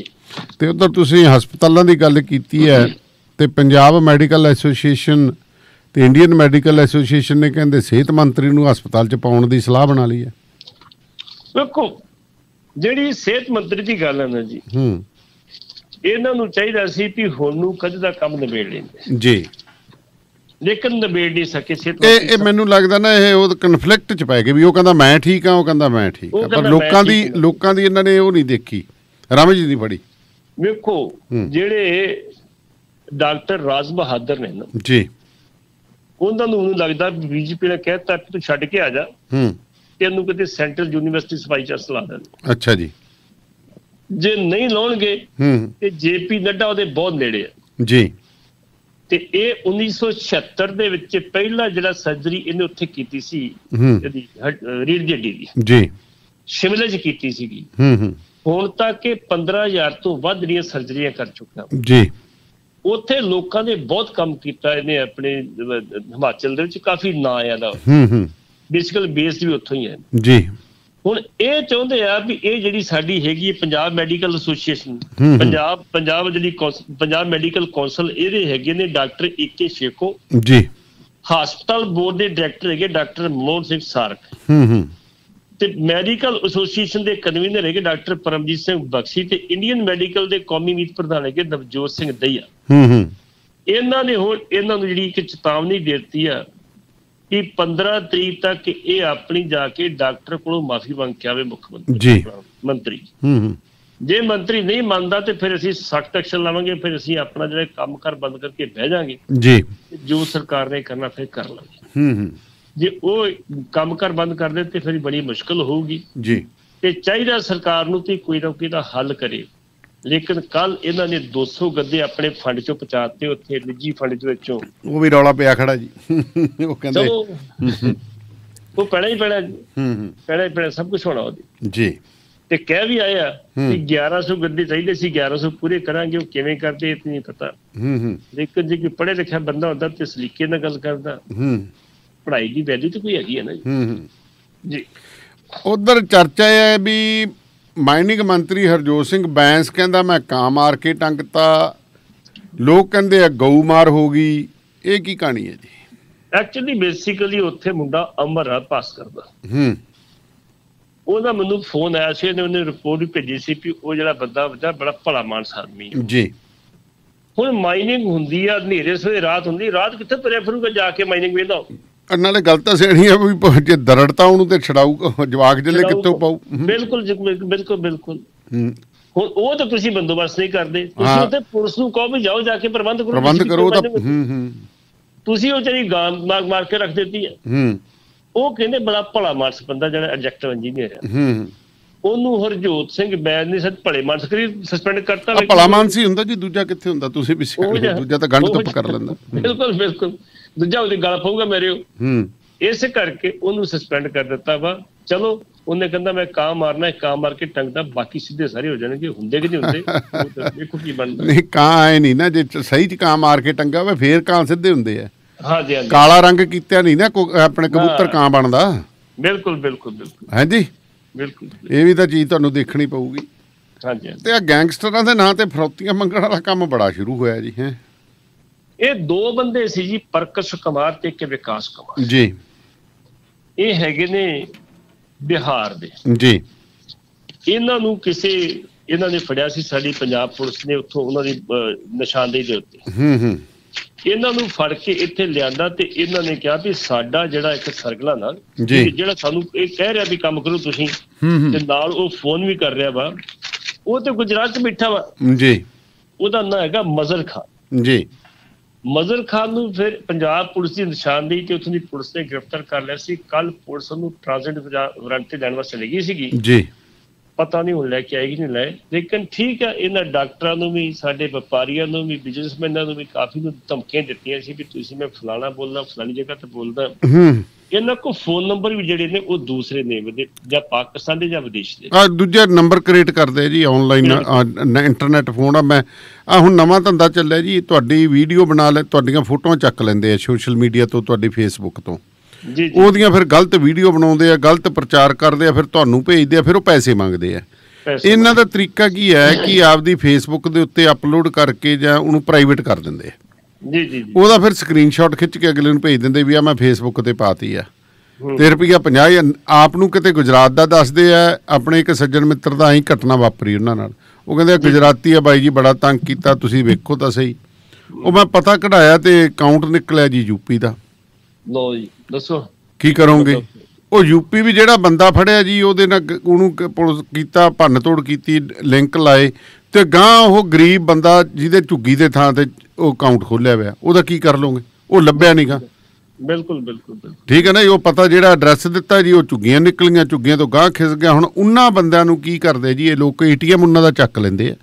जी। ते उधर तुसीं हस्पतालों की गल कीती है ते पंजाब मैडिकल एसोसीएशन ते इंडियन मैडिकल एसोसीएशन ने कहंदे सेहत मंत्री नूं हस्पताल च पाउण दी सलाह बना लई है। देखो ਜਿਹੜੀ ਸਿਹਤ ਮੰਤਰੀ ਦੀ ਗੱਲ ਹੈ ਨਾ ਜੀ, ਇਹਨਾਂ ਨੂੰ ਚਾਹੀਦਾ ਸੀ ਵੀ ਹੁਣ ਨੂੰ ਕਦੇ ਦਾ ਕੰਮ ਨਿਬੇੜ ਲੈਂਦੇ ਜੀ, ਲੇਕਿਨ ਨਿਬੇੜ ਨਹੀਂ ਸਕੇ। ਇਹ ਮੈਨੂੰ ਲੱਗਦਾ ਨਾ ਇਹ ਉਹ ਕਨਫਲਿਕਟ ਚ ਪੈ ਗਏ ਵੀ ਉਹ ਕਹਿੰਦਾ ਮੈਂ ਠੀਕ ਆ, ਉਹ ਕਹਿੰਦਾ ਮੈਂ ਠੀਕ ਆ, ਪਰ ਲੋਕਾਂ ਦੀ ਇਹਨਾਂ ਨੇ ਉਹ ਨਹੀਂ ਦੇਖੀ, ਰਮਜ ਨਹੀਂ ਫੜੀ। ਵੇਖੋ ਜਿਹੜੇ ਡਾਕਟਰ ਰਾਜ ਬਹਾਦਰ ਨੇ ਨਾ ਜੀ, ਉਹਨਾਂ ਨੂੰ ਲੱਗਦਾ ਬੀਜੇਪੀ ਨੇ ਕਹਿਤਾ ਤੂੰ ਛੱਡ ਕੇ ਆ ਜਾ, ਤੈਨੂੰ ਕਿਤੇ ਸੈਂਟਰਲ ਯੂਨੀਵਰਸਿਟੀ ਸਫਾਈ ਚਾਰਜ ਲਾ ਦੇਣ। ਅੱਛਾ ਜੀ। ਜੇ ਨਹੀਂ ਲਾਉਣਗੇ ਤੇ ਜੇਪੀ ਨੱਡਾ ਉਹਦੇ ਬਹੁਤ ਨੇੜੇ ਆ ਜੀ। ਤੇ ਇਹ 1976 ਦੇ ਵਿੱਚ ਪਹਿਲਾ ਜਿਹੜਾ ਸਰਜਰੀ ਇਹਨੇ ਉੱਥੇ ਕੀਤੀ ਸੀ, ਇਹਦੀ ਰੀੜ ਦੀ ਹੱਡੀ ਦੀ ਜੀ, ਸ਼ਿਮਲੇ 'ਚ ਕੀਤੀ ਸੀਗੀ। ਹੁਣ ਤੱਕ ਇਹ 15000 ਤੋਂ ਵੱਧ ਜਿਹੜੀਆਂ ਸਰਜਰੀਆਂ ਕਰ ਚੁੱਕਾ ਜੀ। ਉੱਥੇ ਲੋਕਾਂ ਨੇ ਬਹੁਤ ਕੰਮ ਕੀਤਾ ਇਹਨੇ, ਆਪਣੇ ਹਿਮਾਚਲ ਦੇ ਵਿੱਚ ਕਾਫੀ ਨਾਂ ਇਹਦਾ, बेसिकल बेस भी उतो ही है जी। हुण ये चाहते हैं भी ये जिहड़ी साडी हैगी पंजाब मैडिकल एसोसीएशन, पंजाब जिहड़ी पंजाब मैडिकल कौंसल, इहदे हैगे ने डॉक्टर AK शेखो जी, हस्पताल बोर्ड के डायरैक्टर है डॉक्टर मनोहर सिंह सारक, ते मैडिकल एसोसीएशन के कन्वीनर है डॉक्टर परमजीत सिंह बख्शी, ते इंडियन मैडिकल के कौमी मीत प्रधान है नवजोत सिंह दहिया। इन्हां ने हुण इन्हां नूं जिहड़ी इक चेतावनी देती है कि 15 तरीक तक ये अपनी जाके डॉक्टर को माफी मांग के आवे मुख्यमंत्री। जे मंत्री नहीं मानता तो फिर असीं सख्त एक्शन लावांगे, फिर असीं अपना जिहड़ा काम कार बंद करके बह जाएंगे जी, जो सरकार ने करना फिर कर लांगे। जे वो काम कार बंद कर दे तो फिर बड़ी मुश्किल होगी जी। ते चाहिदा सरकार नूं ते कोई ना कोई दा हल करे, लेकिन कल इन्हां ने 200 गद्दे अपने फंड चो पहुंचाते उत्थे निजी फंड दे विचों, वो भी रौला पिया खड़ा जी। वो कहंदे वो पैणा ही पैणा सब कुछ होना ओदी जी। ते कह भी आया कि 1100 गद्दे चाहिए सी, 1100 पूरे करांगे, वो किवें करदे इतना नहीं पता। लेकिन जे कोई पढ़े लिखा बंदा हुंदा ते सलीके नाल गल करदा, पढ़ाई दी वैल्यू ते कोई हैगी है ना जी। उधर चर्चा है भी माइनिंग मंत्री हरजोत सिंह बैंस कहता मैं कां मार के टंगता, लोग कहते हैं गऊ मार हो गई, ये की कहानी है जी। एक्चुअली बेसिकली उत्थे मुंडा अमर है पास करदा, ओहदा मैनूं फोन आया सी, उन्हें रिपोर्ट भी भेजी सी कि वो जिहड़ा बंदा बड़ा भला मानस आदमी है जी। हुण माइनिंग हुंदी है हनेरे सवेरे रात हुंदी, रात कित्थे तुरिया फिरूगा जाके माइनिंग वेंदा। ਨਾਲੇ ਗੱਲ ਤਾਂ ਸਹੀ ਹੈ ਵੀ ਜੇ ਦਰੜਤਾ ਉਹਨੂੰ ਤੇ ਛਡਾਊਗਾ ਜਵਾਕ ਜਲੇ ਕਿੱਥੋਂ ਪਾਉ। ਬਿਲਕੁਲ ਹੁਣ ਉਹ ਤਾਂ ਤੁਸੀਂ ਬੰਦੋਬਸਤ ਨਹੀਂ ਕਰਦੇ, ਤੁਸੀਂ ਉੱਥੇ ਪੁਲਿਸ ਨੂੰ ਕਹੋ ਵੀ ਜਾਓ ਜਾ ਕੇ ਪ੍ਰਬੰਧ ਕਰੋ ਤਾਂ ਤੁਸੀਂ ਉਹ ਜਿਹੜੀ ਗਾਂ ਮਾਰ ਕੇ ਰੱਖ ਦਿੱਤੀ ਹੈ। ਉਹ ਕਹਿੰਦੇ ਬੜਾ ਭਲਾ ਮਾਨਸ ਬੰਦਾ ਜਿਹੜਾ ਐਡਜੈਕਟਿਵ ਇੰਜੀਨੀਅਰ ਹੈ, ਉਹਨੂੰ ਹਰਜੋਤ ਸਿੰਘ ਬੈਂਸ ਨੇ ਸੱਚ ਭਲੇ ਮਾਨਸ ਕਰੀ ਸਸਪੈਂਡ ਕਰਤਾ। ਭਲਾ ਮਾਨਸ ਹੀ ਹੁੰਦਾ ਜੀ, ਦੂਜਾ ਕਿੱਥੇ ਹੁੰਦਾ, ਤੁਸੀਂ ਵੀ ਦੂਜਾ ਤਾਂ ਗੰਢ ਟੱਪ ਕਰ ਲੈਂਦਾ। ਬਿਲਕੁਲ दूजा गल पऊगा मेरे, इस करके ओनू सस्पेंड कर दिता वा। चलो ਉਹਨੇ ਕਹਿੰਦਾ ਮੈਂ ਕਾਂ ਮਾਰਨਾ, ਕਾਂ ਮਾਰ ਕੇ ਟੰਗਦਾ, ਬਾਕੀ ਸਿੱਧੇ ਸਾਰੇ ਹੋ ਜਾਣਗੇ। ਹੁੰਦੇ ਕਿ ਨਹੀਂ ਹੁੰਦੇ, ਦੇਖੋ ਕੀ ਬਣਦਾ। ਨਹੀਂ ਕਾਂ ਆਏ ਨਹੀਂ ਨਾ, ਜੇ ਸਹੀ ਚ ਕਾਂ ਮਾਰ ਕੇ ਟੰਗਾ ਵਾ ਫੇਰ ਕਾਂ ਸਿੱਧੇ ਹੁੰਦੇ ਆ। ਹਾਂਜੀ ਹਾਂਜੀ, ਕਾਲਾ ਰੰਗ ਕੀਤਾ ਨਹੀਂ ਨਾ ਆਪਣੇ ਕਬੂਤਰ ਕਾਂ ਬਣਦਾ। ਬਿਲਕੁਲ ਬਿਲਕੁਲ ਬਿਲਕੁਲ, ਹਾਂਜੀ ਬਿਲਕੁਲ, ਇਹ ਵੀ ਤਾਂ ਚੀਜ਼ ਤੁਹਾਨੂੰ ਦੇਖਣੀ ਪਊਗੀ। ਹਾਂਜੀ, ਤੇ ਆ ਗੈਂਗਸਟਰਾਂ ਦੇ ਨਾਂ ਤੇ ਫਰੌਤੀਆਂ ਮੰਗਣ ਵਾਲਾ ਕੰਮ ਬੜਾ ਸ਼ੁਰੂ ਹੋਇਆ ਜੀ। ਹੈ ਇਹ ਦੋ ਬੰਦੇ ਸੀ ਜੀ, ਪਰਕਸ਼ ਕੁਮਾਰ ਤੇ ਇੱਕ ਵਿਕਾਸ ਕੁਮਾਰ ਜੀ। ਇਹ ਹੈਗੇ ਨੇ ਬਿਹਾਰ ਦੇ ਜੀ। ਇਹਨਾਂ ਨੂੰ ਕਿਸੇ ਇਹਨਾਂ ਨੇ ਫੜਿਆ ਸੀ, ਸਾਡੀ ਪੰਜਾਬ ਪੁਲਿਸ ਨੇ ਉੱਥੋਂ ਉਹਨਾਂ ਦੀ ਨਿਸ਼ਾਨਦੇਹੀ ਦੇ ਉੱਤੇ। ਇਹਨਾਂ ਨੂੰ ਫੜ ਕੇ ਇੱਥੇ ਲਿਆਂਦਾ ਤੇ ਇਹਨਾਂ ਨੇ ਕਿਹਾ ਵੀ ਸਾਡਾ ਜਿਹੜਾ ਇੱਕ ਸਰਗਲਾ ਨਾਲ ਜਿਹੜਾ ਸਾਨੂੰ ਇਹ ਕਹਿ ਰਿਹਾ ਵੀ ਕੰਮ ਕਰੋ ਤੁਸੀਂ, ਤੇ ਨਾਲ ਉਹ ਫੋਨ ਵੀ ਕਰ ਰਿਹਾ ਵਾ, ਉਹ ਤੇ ਗੁਜਰਾਤ ਚ ਬੈਠਾ ਵਾ ਜੀ। ਉਹਦਾ ਨਾਂ ਹੈਗਾ ਮਜ਼ਰ ਖਾਨ ਜੀ। ਮਜ਼ਰ ਖਾਨ ਨੂੰ ਫਿਰ ਪੰਜਾਬ ਪੁਲਿਸ ਦੀ ਨਿਸ਼ਾਨਦੇਹੀ ਤੇ ਉੱਥੋਂ ਦੀ ਪੁਲਿਸ ਨੇ ਗ੍ਰਿਫਤਾਰ ਕਰ ਲਿਆ ਸੀ। ਕੱਲ ਪੁਲਿਸ ਨੂੰ ਟ੍ਰਾਂਜ਼ਿਟ ਵਾਰੰਟ ਤੇ ਲੈਣ ਵਾਸਤੇ ਲੈ ਗਈ ਸੀਗੀ ਜੀ, ਪਤਾ ਨਹੀਂ ਹੁਣ ਲੈ ਕੇ ਆਏਗੀ ਨਹੀਂ ਲੈ। ਲੇਕਿਨ ਠੀਕ ਹੈ, ਇਹਨਾਂ ਡਾਕਟਰਾਂ ਨੂੰ ਵੀ, ਸਾਡੇ ਵਪਾਰੀਆਂ ਨੂੰ ਵੀ, ਬਿਜ਼ਨਸਮੈਨਾਂ ਨੂੰ ਵੀ ਕਾਫੀ ਨੂੰ ਧਮਕੀਆਂ ਦਿੱਤੀਆਂ ਸੀ ਵੀ ਤੁਸੀਂ, ਮੈਂ ਫਲਾਣਾ ਬੋਲਦਾ, ਫਲਾਣੀ ਜਗ੍ਹਾ ਤੇ ਬੋਲਦਾ। ਇਹਨਾਂ ਕੋਲ ਫੋਨ ਨੰਬਰ ਵੀ ਜਿਹੜੇ ਨੇ ਉਹ ਦੂਸਰੇ ਨੇਮ ਦੇ, ਜਾਂ ਪਾਕਿਸਤਾਨ ਦੇ ਜਾਂ ਵਿਦੇਸ਼ ਦੇ, ਦੂਜੇ ਨੰਬਰ ਕ੍ਰੀਏਟ ਕਰਦੇ ਜੀ ਆਨਲਾਈਨ ਇੰਟਰਨੈਟ ਫੋਨ। ਆ ਮੈਂ ਆ ਹੁਣ ਨਵਾਂ ਧੰਦਾ ਚੱਲਿਆ ਜੀ, ਤੁਹਾਡੀ ਵੀਡੀਓ ਬਣਾ ਲੈ, ਤੁਹਾਡੀਆਂ ਫੋਟੋਆਂ ਚੱਕ ਲੈਂਦੇ ਆ ਸੋਸ਼ਲ ਮੀਡੀਆ ਤੋਂ, ਤੁਹਾਡੀ ਫੇਸਬੁੱਕ ਤੋਂ। ਉਹਦੀਆਂ ਫਿਰ ਗਲਤ ਵੀਡੀਓ ਬਣਾਉਂਦੇ ਆ, ਗਲਤ ਪ੍ਰਚਾਰ ਕਰਦੇ ਆ, ਫਿਰ ਤੁਹਾਨੂੰ ਭੇਜਦੇ ਆ, ਫਿਰ ਉਹ ਪੈਸੇ ਮੰਗਦੇ ਆ। ਇਹਨਾਂ ਦਾ ਤਰੀਕਾ ਕੀ ਹੈ ਕਿ ਆਪਦੀ ਫੇਸਬੁੱਕ ਦੇ ਉੱਤੇ ਅਪਲੋਡ ਕਰਕੇ ਜਾਂ ਉਹਨੂੰ ਪ੍ਰਾਈਵੇਟ ਕਰ ਦਿੰਦੇ ਆ ਜੀ ਜੀ। ਉਹਦਾ ਫਿਰ ਸਕਰੀਨਸ਼ਾਟ ਖਿੱਚ ਕੇ ਅਗਲੇ ਨੂੰ ਭੇਜ ਦਿੰਦੇ ਵੀ ਆ ਮੈਂ ਫੇਸਬੁੱਕ ਤੇ ਪਾਤੀ ਆ, ਤੇ ਰੁਪਈਆ 50 ਆਪ ਨੂੰ ਕਿਤੇ ਗੁਜਰਾਤ ਦਾ ਦੱਸਦੇ ਆ। ਆਪਣੇ ਇੱਕ ਸੱਜਣ ਮਿੱਤਰ ਦਾ ਐਂ ਘਟਨਾ ਵਾਪਰੀ ਉਹਨਾਂ ਨਾਲ, ਉਹ ਕਹਿੰਦੇ ਗੁਜਰਾਤੀ ਆ ਬਾਈ ਜੀ, ਬੜਾ ਤੰਗ ਕੀਤਾ, ਤੁਸੀਂ ਵੇਖੋ ਤਾਂ ਸਹੀ। ਉਹ ਮੈਂ ਪਤਾ ਕਢਾਇਆ ਤੇ ਅਕਾਊਂਟ ਨਿਕਲਿਆ ਜੀ ਯੂਪੀ ਦਾ। ਲੋ ਜੀ ਦੱਸੋ ਕੀ ਕਰੋਗੇ। ਉਹ ਯੂਪੀ ਵੀ ਜਿਹੜਾ ਬੰਦਾ ਫੜਿਆ ਜੀ, ਉਹਦੇ ਨਾਲ ਉਹਨੂੰ ਪੁਲਿਸ ਕੀਤਾ, ਭੰਨ ਤੋੜ ਕੀਤੀ, ਲਿੰਕ ਲਾਏ, ਤੇ ਗਾਂ ਉਹ ਗਰੀਬ ਬੰਦਾ ਜਿਹਦੇ ਝੁੱਗੀ ਦੇ ਥਾਂ ਤੇ ਉਹ ਅਕਾਊਂਟ ਖੋਲਿਆ ਹੋਇਆ, ਉਹਦਾ ਕੀ ਕਰ ਲਓਗੇ, ਉਹ ਲੱਭਿਆ ਨਹੀਂ ਗਾ। ਬਿਲਕੁਲ ਬਿਲਕੁਲ ਠੀਕ ਹੈ ਨਾ, ਉਹ ਪਤਾ ਜਿਹੜਾ ਐਡਰੈਸ ਦਿੱਤਾ ਜੀ, ਉਹ ਝੁੱਗੀਆਂ ਨਿਕਲੀਆਂ, ਝੁੱਗੀਆਂ ਤੋਂ ਗਾਂ ਖਿਸ ਗਿਆ। ਹੁਣ ਉਹਨਾਂ ਬੰਦਿਆਂ ਨੂੰ ਕੀ ਕਰਦੇ ਜੀ ਇਹ ਲੋਕ, ATM ਉਹਨਾਂ ਦਾ ਚੱਕ ਲੈਂਦੇ ਆ,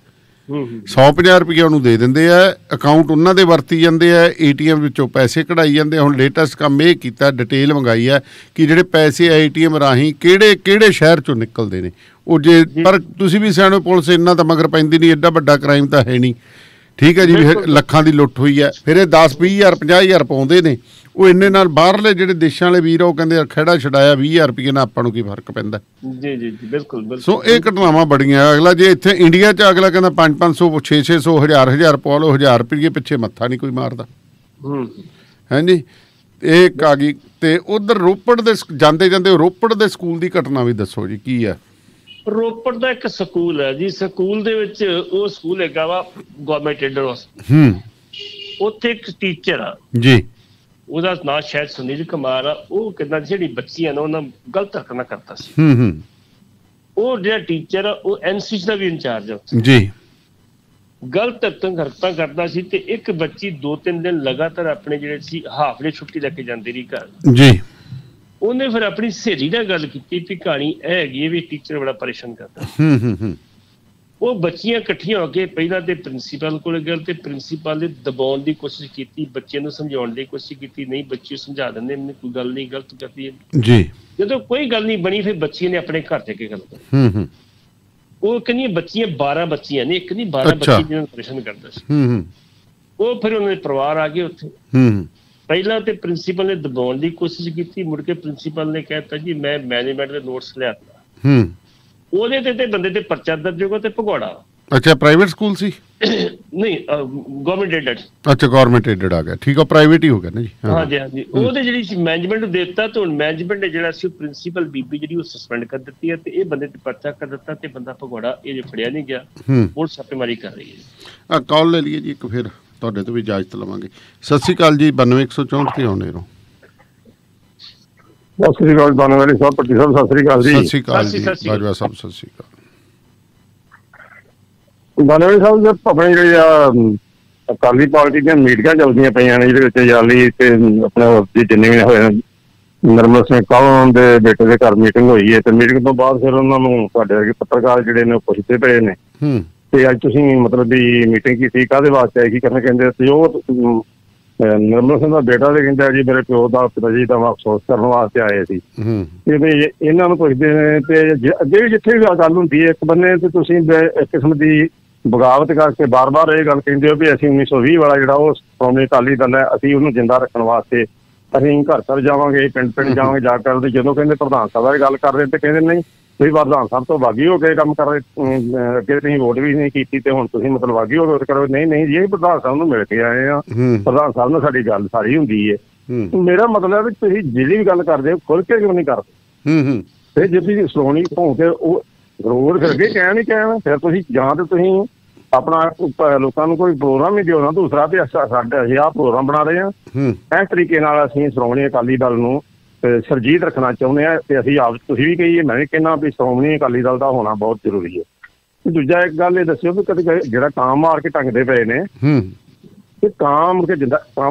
150 ਰੁਪਈਆ ਉਹਨੂੰ ਦੇ ਦਿੰਦੇ ਆ, ਅਕਾਊਂਟ ਉਹਨਾਂ ਦੇ ਵਰਤੀ ਜਾਂਦੇ ਆ, ATM ਵਿੱਚੋਂ ਪੈਸੇ ਕਢਾਈ ਜਾਂਦੇ। ਹੁਣ ਲੇਟੈਸਟ ਕੰਮ ਇਹ ਕੀਤਾ, ਡਿਟੇਲ ਮੰਗਾਈ ਆ ਕਿ ਜਿਹੜੇ ਪੈਸੇ ATM ਰਾਹੀਂ ਕਿਹੜੇ ਕਿਹੜੇ ਸ਼ਹਿਰ ਚੋਂ ਨਿਕਲਦੇ ਨੇ ਉਹ। ਜੇ ਪਰ ਤੁਸੀਂ ਵੀ ਸਿਆਣੇ, ਪੁਲਿਸ ਇੰਨਾ ਤਾਂ ਮਗਰ ਪੈਂਦੀ ਨਹੀਂ, ਐਡਾ ਵੱਡਾ ਕ੍ਰਾਈਮ ਤਾਂ ਹੈ ਨਹੀਂ। ਠੀਕ ਹੈ ਜੀ, ਲੱਖਾਂ ਦੀ ਲੁੱਟ ਹੋਈ ਹੈ। ਫਿਰ ਇਹ 10-20 ਹਜ਼ਾਰ 50 ਹਜ਼ਾਰ ਪਾਉਂਦੇ ਨੇ, ਉਹ ਇੰਨੇ ਨਾਲ ਬਾਹਰਲੇ ਜਿਹੜੇ ਦੇਸ਼ਾਂ ਵਾਲੇ ਵੀਰ ਆ ਉਹ ਕਹਿੰਦੇ ਖੜਾ ਛਡਾਇਆ 20,000 ਰੁਪਈਏ ਨਾਲ ਆਪਾਂ ਨੂੰ ਕੀ ਫਰਕ ਪੈਂਦਾ ਜੀ ਜੀ। ਬਿਲਕੁਲ, ਸੋ ਇਹ ਘਟਨਾਵਾਂ ਬੜੀਆਂ। ਅਗਲਾ ਜੇ ਇੱਥੇ ਇੰਡੀਆ 'ਚ ਅਗਲਾ ਕਹਿੰਦਾ 500-500, 600, 1000 ਪਵਾ ਲਓ, 1000 ਰੁਪਈਏ ਪਿੱਛੇ ਮੱਥਾ ਨਹੀਂ ਕੋਈ ਮਾਰਦਾ। ਹਾਂਜੀ, ਇਹ ਆ ਗਈ। ਤੇ ਉਧਰ ਰੋਪੜ ਦੇ ਜਾਂਦੇ ਜਾਂਦੇ ਰੋਪੜ ਦੇ ਸਕੂਲ ਦੀ ਘਟਨਾ ਵੀ ਦੱਸੋ ਜੀ ਕੀ ਆ। ਰੋਪੜ ਦਾ ਇੱਕ ਸਕੂਲ ਹੈ ਜੀ, ਸਕੂਲ ਦੇ ਵਿੱਚ ਉਹ ਸਕੂਲ ਹੈਗਾ ਵਾ ਗਵਰਨਮੈਂਟ ਇੰਡਰਸ। ਉੱਥੇ ਇੱਕ ਟੀਚਰ ਆ ਜੀ, ਉਹਦਾ ਨਾਂ ਸ਼ਾਇਦ ਸੁਨੀਲ ਕੁਮਾਰ ਆ। ਉਹ ਕਹਿੰਦਾ ਜਿਹੜੀ ਬੱਚੀਆਂ ਨੇ ਉਹਨਾਂ ਗਲਤ ਹਰਕਤਾਂ ਕਰਦਾ ਸੀ। ਉਹ ਜਿਹੜਾ ਟੀਚਰ ਆ ਉਹ NCC ਦਾ ਵੀ ਇੰਚਾਰਜ ਆ ਜੀ। ਗਲਤ ਹਰਕਤਾਂ ਕਰਦਾ ਸੀ ਤੇ ਇੱਕ ਬੱਚੀ 2-3 ਦਿਨ ਲਗਾਤਾਰ ਆਪਣੇ ਜਿਹੜੇ ਸੀ ਹਾਫ ਡੇ ਛੁੱਟੀ ਲੈ ਕੇ ਜਾਂਦੀ ਰਹੀ ਘਰ ਜੀ। ਉਹਨੇ ਫਿਰ ਆਪਣੀ ਸਹੇਲੀ ਨਾਲ ਗੱਲ ਕੀਤੀ ਵੀ ਕਹਾਣੀ ਇਹ ਹੈਗੀ ਵੀ ਟੀਚਰ ਬੜਾ ਪਰੇਸ਼ਾਨ ਕਰਦਾ। ਉਹ ਬੱਚੀਆਂ ਇਕੱਠੀਆਂ ਹੋ ਕੇ ਪਹਿਲਾਂ ਤੇ ਪ੍ਰਿੰਸੀਪਲ ਕੋਲ ਗਏ ਤੇ ਪ੍ਰਿੰਸੀਪਲ ਨੇ ਦਬਾਉਣ ਦੀ ਕੋਸ਼ਿਸ਼ ਕੀਤੀ, ਬੱਚਿਆਂ ਨੂੰ ਸਮਝਾਉਣ ਦੀ ਕੋਸ਼ਿਸ਼ ਕੀਤੀ, ਨਹੀਂ ਬੱਚੀ ਸਮਝਾ ਦਿੰਦੇ ਮੈਨੂੰ ਕੋਈ ਗੱਲ ਨਹੀਂ, ਗਲਤ ਕਰਦੀ ਹੈ ਜੀ। ਜਦੋਂ ਕੋਈ ਗੱਲ ਨਹੀਂ ਬਣੀ ਫਿਰ ਬੱਚੀ ਨੇ ਆਪਣੇ ਘਰ ਜਾ ਕੇ ਗੱਲ ਕਰ। ਉਹ ਕਹਿੰਦੀਆਂ ਬੱਚੀਆਂ 12 ਬੱਚੀਆਂ ਨੇ, ਇੱਕ ਨਹੀਂ 12 ਬੱਚੀ ਜਿਹਨਾਂ ਨੂੰ ਪਰੇਸ਼ਾਨ ਕਰਦਾ ਸੀ। ਉਹ ਫਿਰ ਉਹਨਾਂ ਦੇ ਪਰਿਵਾਰ ਆ ਗਏ ਉੱਥੇ। ਪਹਿਲਾਂ ਤੇ ਪ੍ਰਿੰਸੀਪਲ ਨੇ ਦਬਾਉਣ ਦੀ ਕੋਸ਼ਿਸ਼ ਕੀਤੀ, ਮੁੜ ਕੇ ਪ੍ਰਿੰਸੀਪਲ ਨੇ ਕਹਿਤਾ ਜੀ ਮੈਂ ਮੈਨੇਜਮੈਂਟ ਦੇ ਨੋਟਸ ਲਿਆ ਤਾ। ਉਹਦੇ ਤੇ ਬੰਦੇ ਤੇ ਪਰਚਾ ਦਰਜ ਹੋ ਗਿਆ ਤੇ ਭਗੌੜਾ। ਅੱਛਾ, ਪ੍ਰਾਈਵੇਟ ਸਕੂਲ ਸੀ? ਨਹੀਂ, ਗਵਰਨਮੈਂਟ ਏਡਡ। ਅੱਛਾ, ਗਵਰਨਮੈਂਟ ਏਡਡ ਆ ਗਿਆ, ਠੀਕ ਆ, ਪ੍ਰਾਈਵੇਟ ਹੀ ਹੋ ਗਿਆ ਨਾ ਜੀ। ਹਾਂਜੀ ਹਾਂਜੀ, ਉਹਦੇ ਜਿਹੜੀ ਸੀ ਮੈਨੇਜਮੈਂਟ ਨੂੰ ਦਿੱਤਾ ਤੇ ਹੁਣ ਮੈਨੇਜਮੈਂਟ ਨੇ ਜਿਹੜਾ ਸੀ ਪ੍ਰਿੰਸੀਪਲ ਬੀਬੀ ਜਿਹੜੀ ਉਹ ਸਸਪੈਂਡ ਕਰ ਦਿੱਤੀ ਹੈ ਤੇ ਇਹ ਬੰਦੇ ਤੇ ਪਰਚਾ ਕਰ ਦਿੱਤਾ ਤੇ ਬੰਦਾ ਭਗੌੜਾ, ਇਹ ਫੜਿਆ ਨਹੀਂ ਗਿਆ। ਪੁਲਿਸ ਛਾਪੇਮਾਰੀ ਕਰ ਰਹੀ ਹੈ। ਕਾਲ ਲੈ ਲਈਏ ਜੀ ਇੱਕ, ਫਿਰ ਤੁਹਾਡੇ ਤੋਂ ਵੀ ਇਜਾਜ਼ਤ ਲਵਾਂਗੇ। ਸਤਿ ਸ਼੍ਰੀ ਅਕਾਲ ਜੀ, 92 164 ਤੇ ਆਉਣੇ ਰਹੋ। ਸਤਿ ਸ਼੍ਰੀ ਅਕਾਲ ਦਾਨੇਵਾਲੀ ਸਾਹਿਬ, ਪੱਟੀ ਸਾਹਿਬ, ਸਤਿ ਸ਼੍ਰੀ ਅਕਾਲ ਜੀ। ਸਤਿ ਸ਼੍ਰੀ ਅਕਾਲ ਜੀ ਬਾਜਵਾ ਸਾਹਿਬ, ਸਤਿ ਸ਼੍ਰੀ ਅਕਾਲ ਦਾਨੇਵਾਲੀ ਸਾਹਿਬ। ਜੇ ਆਪਣੇ ਜਿਹੜੇ ਅਕਾਲੀ ਪਾਰਟੀ ਦੀਆਂ ਮੀਟਿੰਗਾਂ ਚੱਲਦੀਆਂ ਪਈਆਂ ਨੇ, ਜਿਹਦੇ ਵਿੱਚ ਜਾਲੀ ਤੇ ਆਪਣੇ ਜਿੰਨੇ ਵੀ ਹੋਏ ਨਰਮਲ ਸਿੰਘ ਕਾਹਨ ਦੇ ਬੇਟੇ ਦੇ ਘਰ ਮੀਟਿੰਗ ਹੋਈ ਹੈ ਤੇ ਮੀਟਿੰਗ ਤੋਂ ਬਾਅਦ ਫਿਰ ਉਹਨਾਂ ਨੂੰ ਸਾਡੇ ਪੱਤਰਕਾਰ ਜਿਹੜੇ ਨੇ ਉਹ ਪੁੱਛਦੇ ਪਏ ਨੇ ਤੇ ਅੱਜ ਤੁਸੀਂ ਮਤਲਬ ਵੀ ਮੀਟਿੰਗ ਕੀਤੀ ਕਾਹਦੇ ਵਾਸਤੇ, ਕੀ ਕਰਨਾ ਕਹਿੰਦੇ ਸੀ। ਉਹ ਨਿਰਮਲ ਸਿੰਘ ਦਾ ਬੇਟਾ ਤੇ ਕਹਿੰਦਾ ਜੀ ਮੇਰੇ ਪਿਓ ਦਾ ਪਿਤਾ ਜੀ ਦਾ ਅਫਸੋਸ ਕਰਨ ਵਾਸਤੇ ਆਏ ਸੀ। ਤੇ ਇਹਨਾਂ ਨੂੰ ਪੁੱਛਦੇ ਨੇ ਤੇ ਅੱਗੇ ਵੀ ਜਿੱਥੇ ਵੀ ਗੱਲ ਹੁੰਦੀ ਹੈ ਇੱਕ ਬੰਨੇ ਤੇ ਤੁਸੀਂ ਇੱਕ ਕਿਸਮ ਦੀ ਬਗਾਵਤ ਕਰਕੇ ਬਾਰ-ਬਾਰ ਇਹ ਗੱਲ ਕਹਿੰਦੇ ਹੋ ਵੀ ਅਸੀਂ 1920 ਵਾਲਾ ਜਿਹੜਾ ਉਹ ਸ਼੍ਰੋਮਣੀ ਅਕਾਲੀ ਦਲ ਹੈ ਅਸੀਂ ਉਹਨੂੰ ਜਿੰਦਾ ਰੱਖਣ ਵਾਸਤੇ ਅਸੀਂ ਘਰ-ਘਰ ਜਾਵਾਂਗੇ ਪਿੰਡ-ਪਿੰਡ ਜਾਵਾਂਗੇ ਜਾ ਕੇ ਤੇ ਜਦੋਂ ਕਹਿੰਦੇ ਪ੍ਰਧਾਨ ਸਭਾ ਦੀ ਗੱਲ ਕਰ ਰਹੇ ਤੇ ਕਹਿੰਦੇ ਨਹੀਂ ਤੁਸੀਂ ਪ੍ਰਧਾਨ ਸਾਹਿਬ ਤੋਂ ਬਾਗੀ ਹੋ ਕੇ ਕੰਮ ਕਰ ਰਹੇ ਅੱਗੇ ਤੁਸੀਂ ਵੋਟ ਵੀ ਨਹੀਂ ਕੀਤੀ ਤੇ ਹੁਣ ਤੁਸੀਂ ਮਤਲਬ ਬਾਗੀ ਹੋ ਕੇ ਕਰੋ ਨਹੀਂ ਨਹੀਂ ਜੀ ਇਹ ਪ੍ਰਧਾਨ ਸਾਹਿਬ ਨੂੰ ਮਿਲ ਕੇ ਆਏ ਆ ਪ੍ਰਧਾਨ ਸਾਹਿਬ ਨਾਲ ਸਾਡੀ ਗੱਲ ਸਾਰੀ ਹੁੰਦੀ ਹੈ। ਮੇਰਾ ਮਤਲਬ ਤੁਸੀਂ ਜਿਹੜੀ ਵੀ ਗੱਲ ਕਰਦੇ ਹੋ ਖੁੱਲ ਕੇ ਕਿਉਂ ਨਹੀਂ ਕਰਦੇ ਫਿਰ ਜੇ ਤੁਸੀਂ ਸ਼੍ਰੋਮਣੀ ਭੋਂ ਕੇ ਉਹ ਰੋਡ ਕਰਕੇ ਕਹਿਣ ਹੀ ਕਹਿਣ ਫਿਰ ਤੁਸੀਂ ਜਾਂ ਤਾਂ ਤੁਸੀਂ ਆਪਣਾ ਲੋਕਾਂ ਨੂੰ ਕੋਈ ਪ੍ਰੋਗਰਾਮ ਹੀ ਦਿਓ ਨਾ ਦੂਸਰਾ ਤੇ ਸਾਡੇ ਅਸੀਂ ਆਹ ਪ੍ਰੋਗਰਾਮ ਬਣਾ ਰਹੇ ਹਾਂ ਇਸ ਤਰੀਕੇ ਨਾਲ ਅਸੀਂ ਸ਼੍ਰੋਮਣੀ ਅਕਾਲੀ ਦਲ ਨੂੰ ਸੁਰਜੀਤ ਰੱਖਣਾ ਚਾਹੁੰਦੇ ਹਾਂ ਤੇ ਅਸੀਂ ਆਪ ਤੁਸੀਂ ਵੀ ਕਹੀਏ ਮੈਂ ਵੀ ਕਹਿੰਦਾ ਵੀ ਸ਼੍ਰੋਮਣੀ ਅਕਾਲੀ ਦਲ ਦਾ ਹੋਣਾ ਬਹੁਤ ਜ਼ਰੂਰੀ ਹੈ। ਦੂਜਾ ਇੱਕ ਗੱਲ ਇਹ ਦੱਸਿਓ ਵੀ ਕਦੇ ਜਿਹੜਾ ਕਾਮ ਮਾਰ ਕੇ ਟੰਗਦੇ ਪਏ ਨੇ ਤੇ ਕਾਮ ਮੁੜ ਕੇ ਜਿੰਦਾ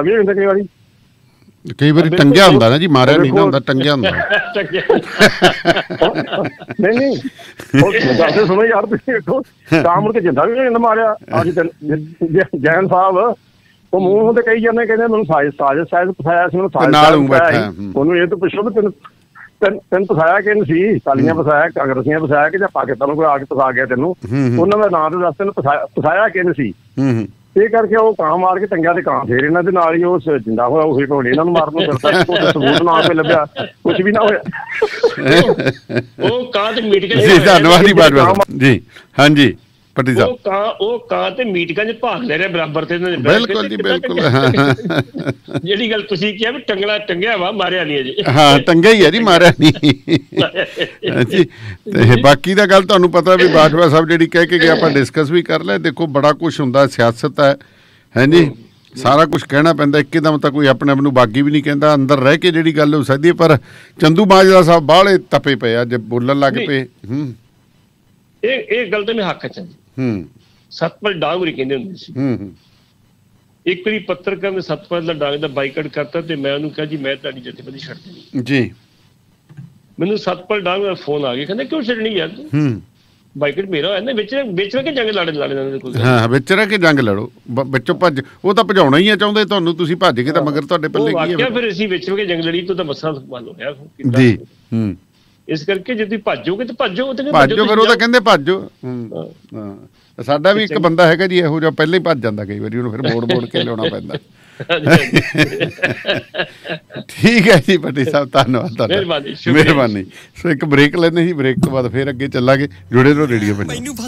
ਵੀ ਹੋ ਜਾਂਦਾ ਕਈ ਵਾਰੀ ਕਈ ਵਾਰੀ ਟੰਗਿਆ ਹੁੰਦਾ ਨਾ ਜੀ ਮਾਰਿਆ ਨਹੀਂ ਹੁੰਦਾ ਟੰਗਿਆ ਹੁੰਦਾ ਨਹੀਂ ਨਹੀਂ ਦੱਸਦੇ ਸੁਣੋ ਯਾਰ ਤੁਸੀਂ ਦੇਖੋ ਕਾਮ ਮੁੜ ਕੇ ਜਿੰਦਾ ਵੀ ਹੋ ਜਾਂਦਾ ਮਾਰਿਆ ਅੱਜ ਜੈਨ ਸਾਹਿਬ ਉਹ ਮੂੰਹ ਤੇ ਕਹੀ ਜਾਂਦੇ ਕਹਿੰਦੇ ਮੈਨੂੰ ਸਾਜ਼ਿਸ਼ ਫਸਾਇਆ ਸੀ ਉਹਨੂੰ ਇਹ ਤੋਂ ਪੁੱਛੋ ਵੀ ਤੈਨੂੰ ਫਸਾਇਆ ਕਿਹਨੂੰ ਸੀ ਅਕਾਲੀਆਂ ਫਸਾਇਆ ਕਾਂਗਰਸੀਆਂ ਫਸਾਇਆ ਕਿ ਜਾਂ ਪਾਕਿਸਤਾਨ ਨੂੰ ਕੋਈ ਆ ਕੇ ਫਸਾ ਗਿਆ ਤੈਨੂੰ ਉਹਨਾਂ ਦਾ ਨਾਂ ਤੇ ਦੱਸ ਤੈਨੂੰ ਫਸਾਇਆ ਕਿਹਨੂੰ ਸੀ। ਇਹ ਕਰਕੇ ਉਹ ਕਾਂ ਮਾਰ ਕੇ ਟੰਗਿਆ ਤੇ ਕਾਂ ਫੇਰ ਇਹਨਾਂ ਦੇ ਨਾਲ ਹੀ ਉਹ ਜਿੰਦਾ ਹੋਇਆ ਉਹੀ ਢੋਣੇ ਇਹਨਾਂ ਨੂੰ ਮਾਰਨ ਨੂੰ ਫਿਰਦਾ ਸਬੂਤ ਨਾ ਕੇ ਲੱਭਿਆ ਕੁਛ ਵੀ ਨਾ ਹੋਇਆ ਉਹ ਕਾਂ ਤੇ ਮੀਟ ਕੇ ਧੰਨਵਾਦ ਜੀ। ਹਾਂਜੀ ਬਾਕੀ ਦਾ ਗੱਲ ਤੁਹਾਨੂੰ ਪਤਾ ਵੀ ਬਾਜਵਾ ਸਾਹਿਬ ਜਿਹੜੀ ਕਹਿ ਕੇ ਗਿਆ ਆਪਾਂ ਡਿਸਕਸ ਵੀ ਕਰ ਲੈ ਦੇਖੋ ਬੜਾ ਕੁਛ ਹੁੰਦਾ ਸਿਆਸਤ ਹੈ ਹਾਂਜੀ ਸਾਰਾ ਕੁਛ ਕਹਿਣਾ ਪੈਂਦਾ ਇੱਕਦਮ ਤਾਂ ਕੋਈ ਆਪਣੇ ਆਪ ਨੂੰ ਬਾਗੀ ਵੀ ਨਹੀਂ ਕਹਿੰਦਾ ਅੰਦਰ ਰਹਿ ਕੇ ਜਿਹੜੀ ਗੱਲ ਹੋ ਸਕਦੀ ਹੈ ਪਰ ਚੰਦੂ ਮਾਜਰਾ ਸਾਹਿਬ ਬਾਹਲੇ ਤਪੇ ਪਏ ਅੱਜ ਬੋਲਣ ਲੱਗ ਪਏ। ਇਹ ਗੱਲ ਤਾਂ ਮੈਂ ਹੱਕ ਚ ਸਤਪਾਲ ਡਾਂਗਰੀ ਕਹਿੰਦੇ ਹੁੰਦੇ ਸੀ ਇੱਕ ਵਾਰੀ ਪੱਤਰਕਾਰ ਨੇ ਸਤਪਾਲ ਦਾ ਡਾਂਗ ਦਾ ਬਾਈਕਾਟ ਕਰਤਾ ਤੇ ਮੈਂ ਉਹਨੂੰ ਕਿਹਾ ਜੀ ਮੈਂ ਤੁਹਾਡੀ ਜਥੇਬੰਦੀ ਛੱਡ ਦੇਣੀ ਜੀ। ਮੈਨੂੰ ਸਤਪਾਲ ਡਾਂਗ ਦਾ ਫੋਨ ਆ ਗਿਆ ਕਹਿੰਦਾ ਕਿਉਂ ਛੱਡਣੀ ਯਾਰ ਤੂੰ ਬਾਈਕਾਟ ਮੇਰਾ ਹੋਇਆ ਨਾ ਵਿਚ ਰਹਿ ਕੇ ਜੰਗ ਲੜੋ ਵਿੱਚੋਂ ਭੱਜ ਉਹ ਤਾਂ ਭਜਾਉਣਾ ਹੀ ਆ ਚਾਹੁੰਦੇ ਤੁਹਾਨੂੰ ਤੁਸੀਂ ਭੱਜ ਕੇ ਤਾਂ ਮਗਰ ਤੁਹਾਡੇ ਪੱਲੇ ਫਿਰ ਅਸੀਂ ਵਿੱਚ ਰਹਿ ਕੇ ਜੰਗ ਲੜੀ ਤੋਂ ਤਾਂ ਮਸਲਾ ਹੱਲ ਹੋ ਗਿਆ ਜੀ। ਇਸ ਕਰਕੇ ਜੇ ਤੁਸੀਂ ਭੱਜੋਗੇ ਤਾਂ ਭੱਜੋ ਫਿਰ ਉਹ ਤਾਂ ਕਹਿੰਦੇ ਭੱਜੋ ਸਾਡਾ ਵੀ ਇੱਕ ਬੰਦਾ ਹੈਗਾ ਜੀ ਇਹੋ ਜਿਹਾ ਪਹਿਲਾਂ ਹੀ ਭੱਜ ਜਾਂਦਾ ਕਈ ਵਾਰੀ ਉਹਨੂੰ ਫਿਰ ਮੋੜ ਕੇ ਲਿਆਉਣਾ ਪੈਂਦਾ। ਠੀਕ ਹੈ ਜੀ ਪੱਟੀ ਸਾਹਿਬ ਧੰਨਵਾਦ ਤੁਹਾਡਾ ਮਿਹਰਬਾਨੀ। ਸੋ ਇੱਕ ਬ੍ਰੇਕ ਲੈਂਦੇ ਸੀ ਬ੍ਰੇਕ ਤੋਂ ਬਾਅਦ ਫਿਰ ਅੱਗੇ ਚੱਲਾਂਗੇ ਜੁੜੇ ਰਹੋ ਰੇਡੀਓ 5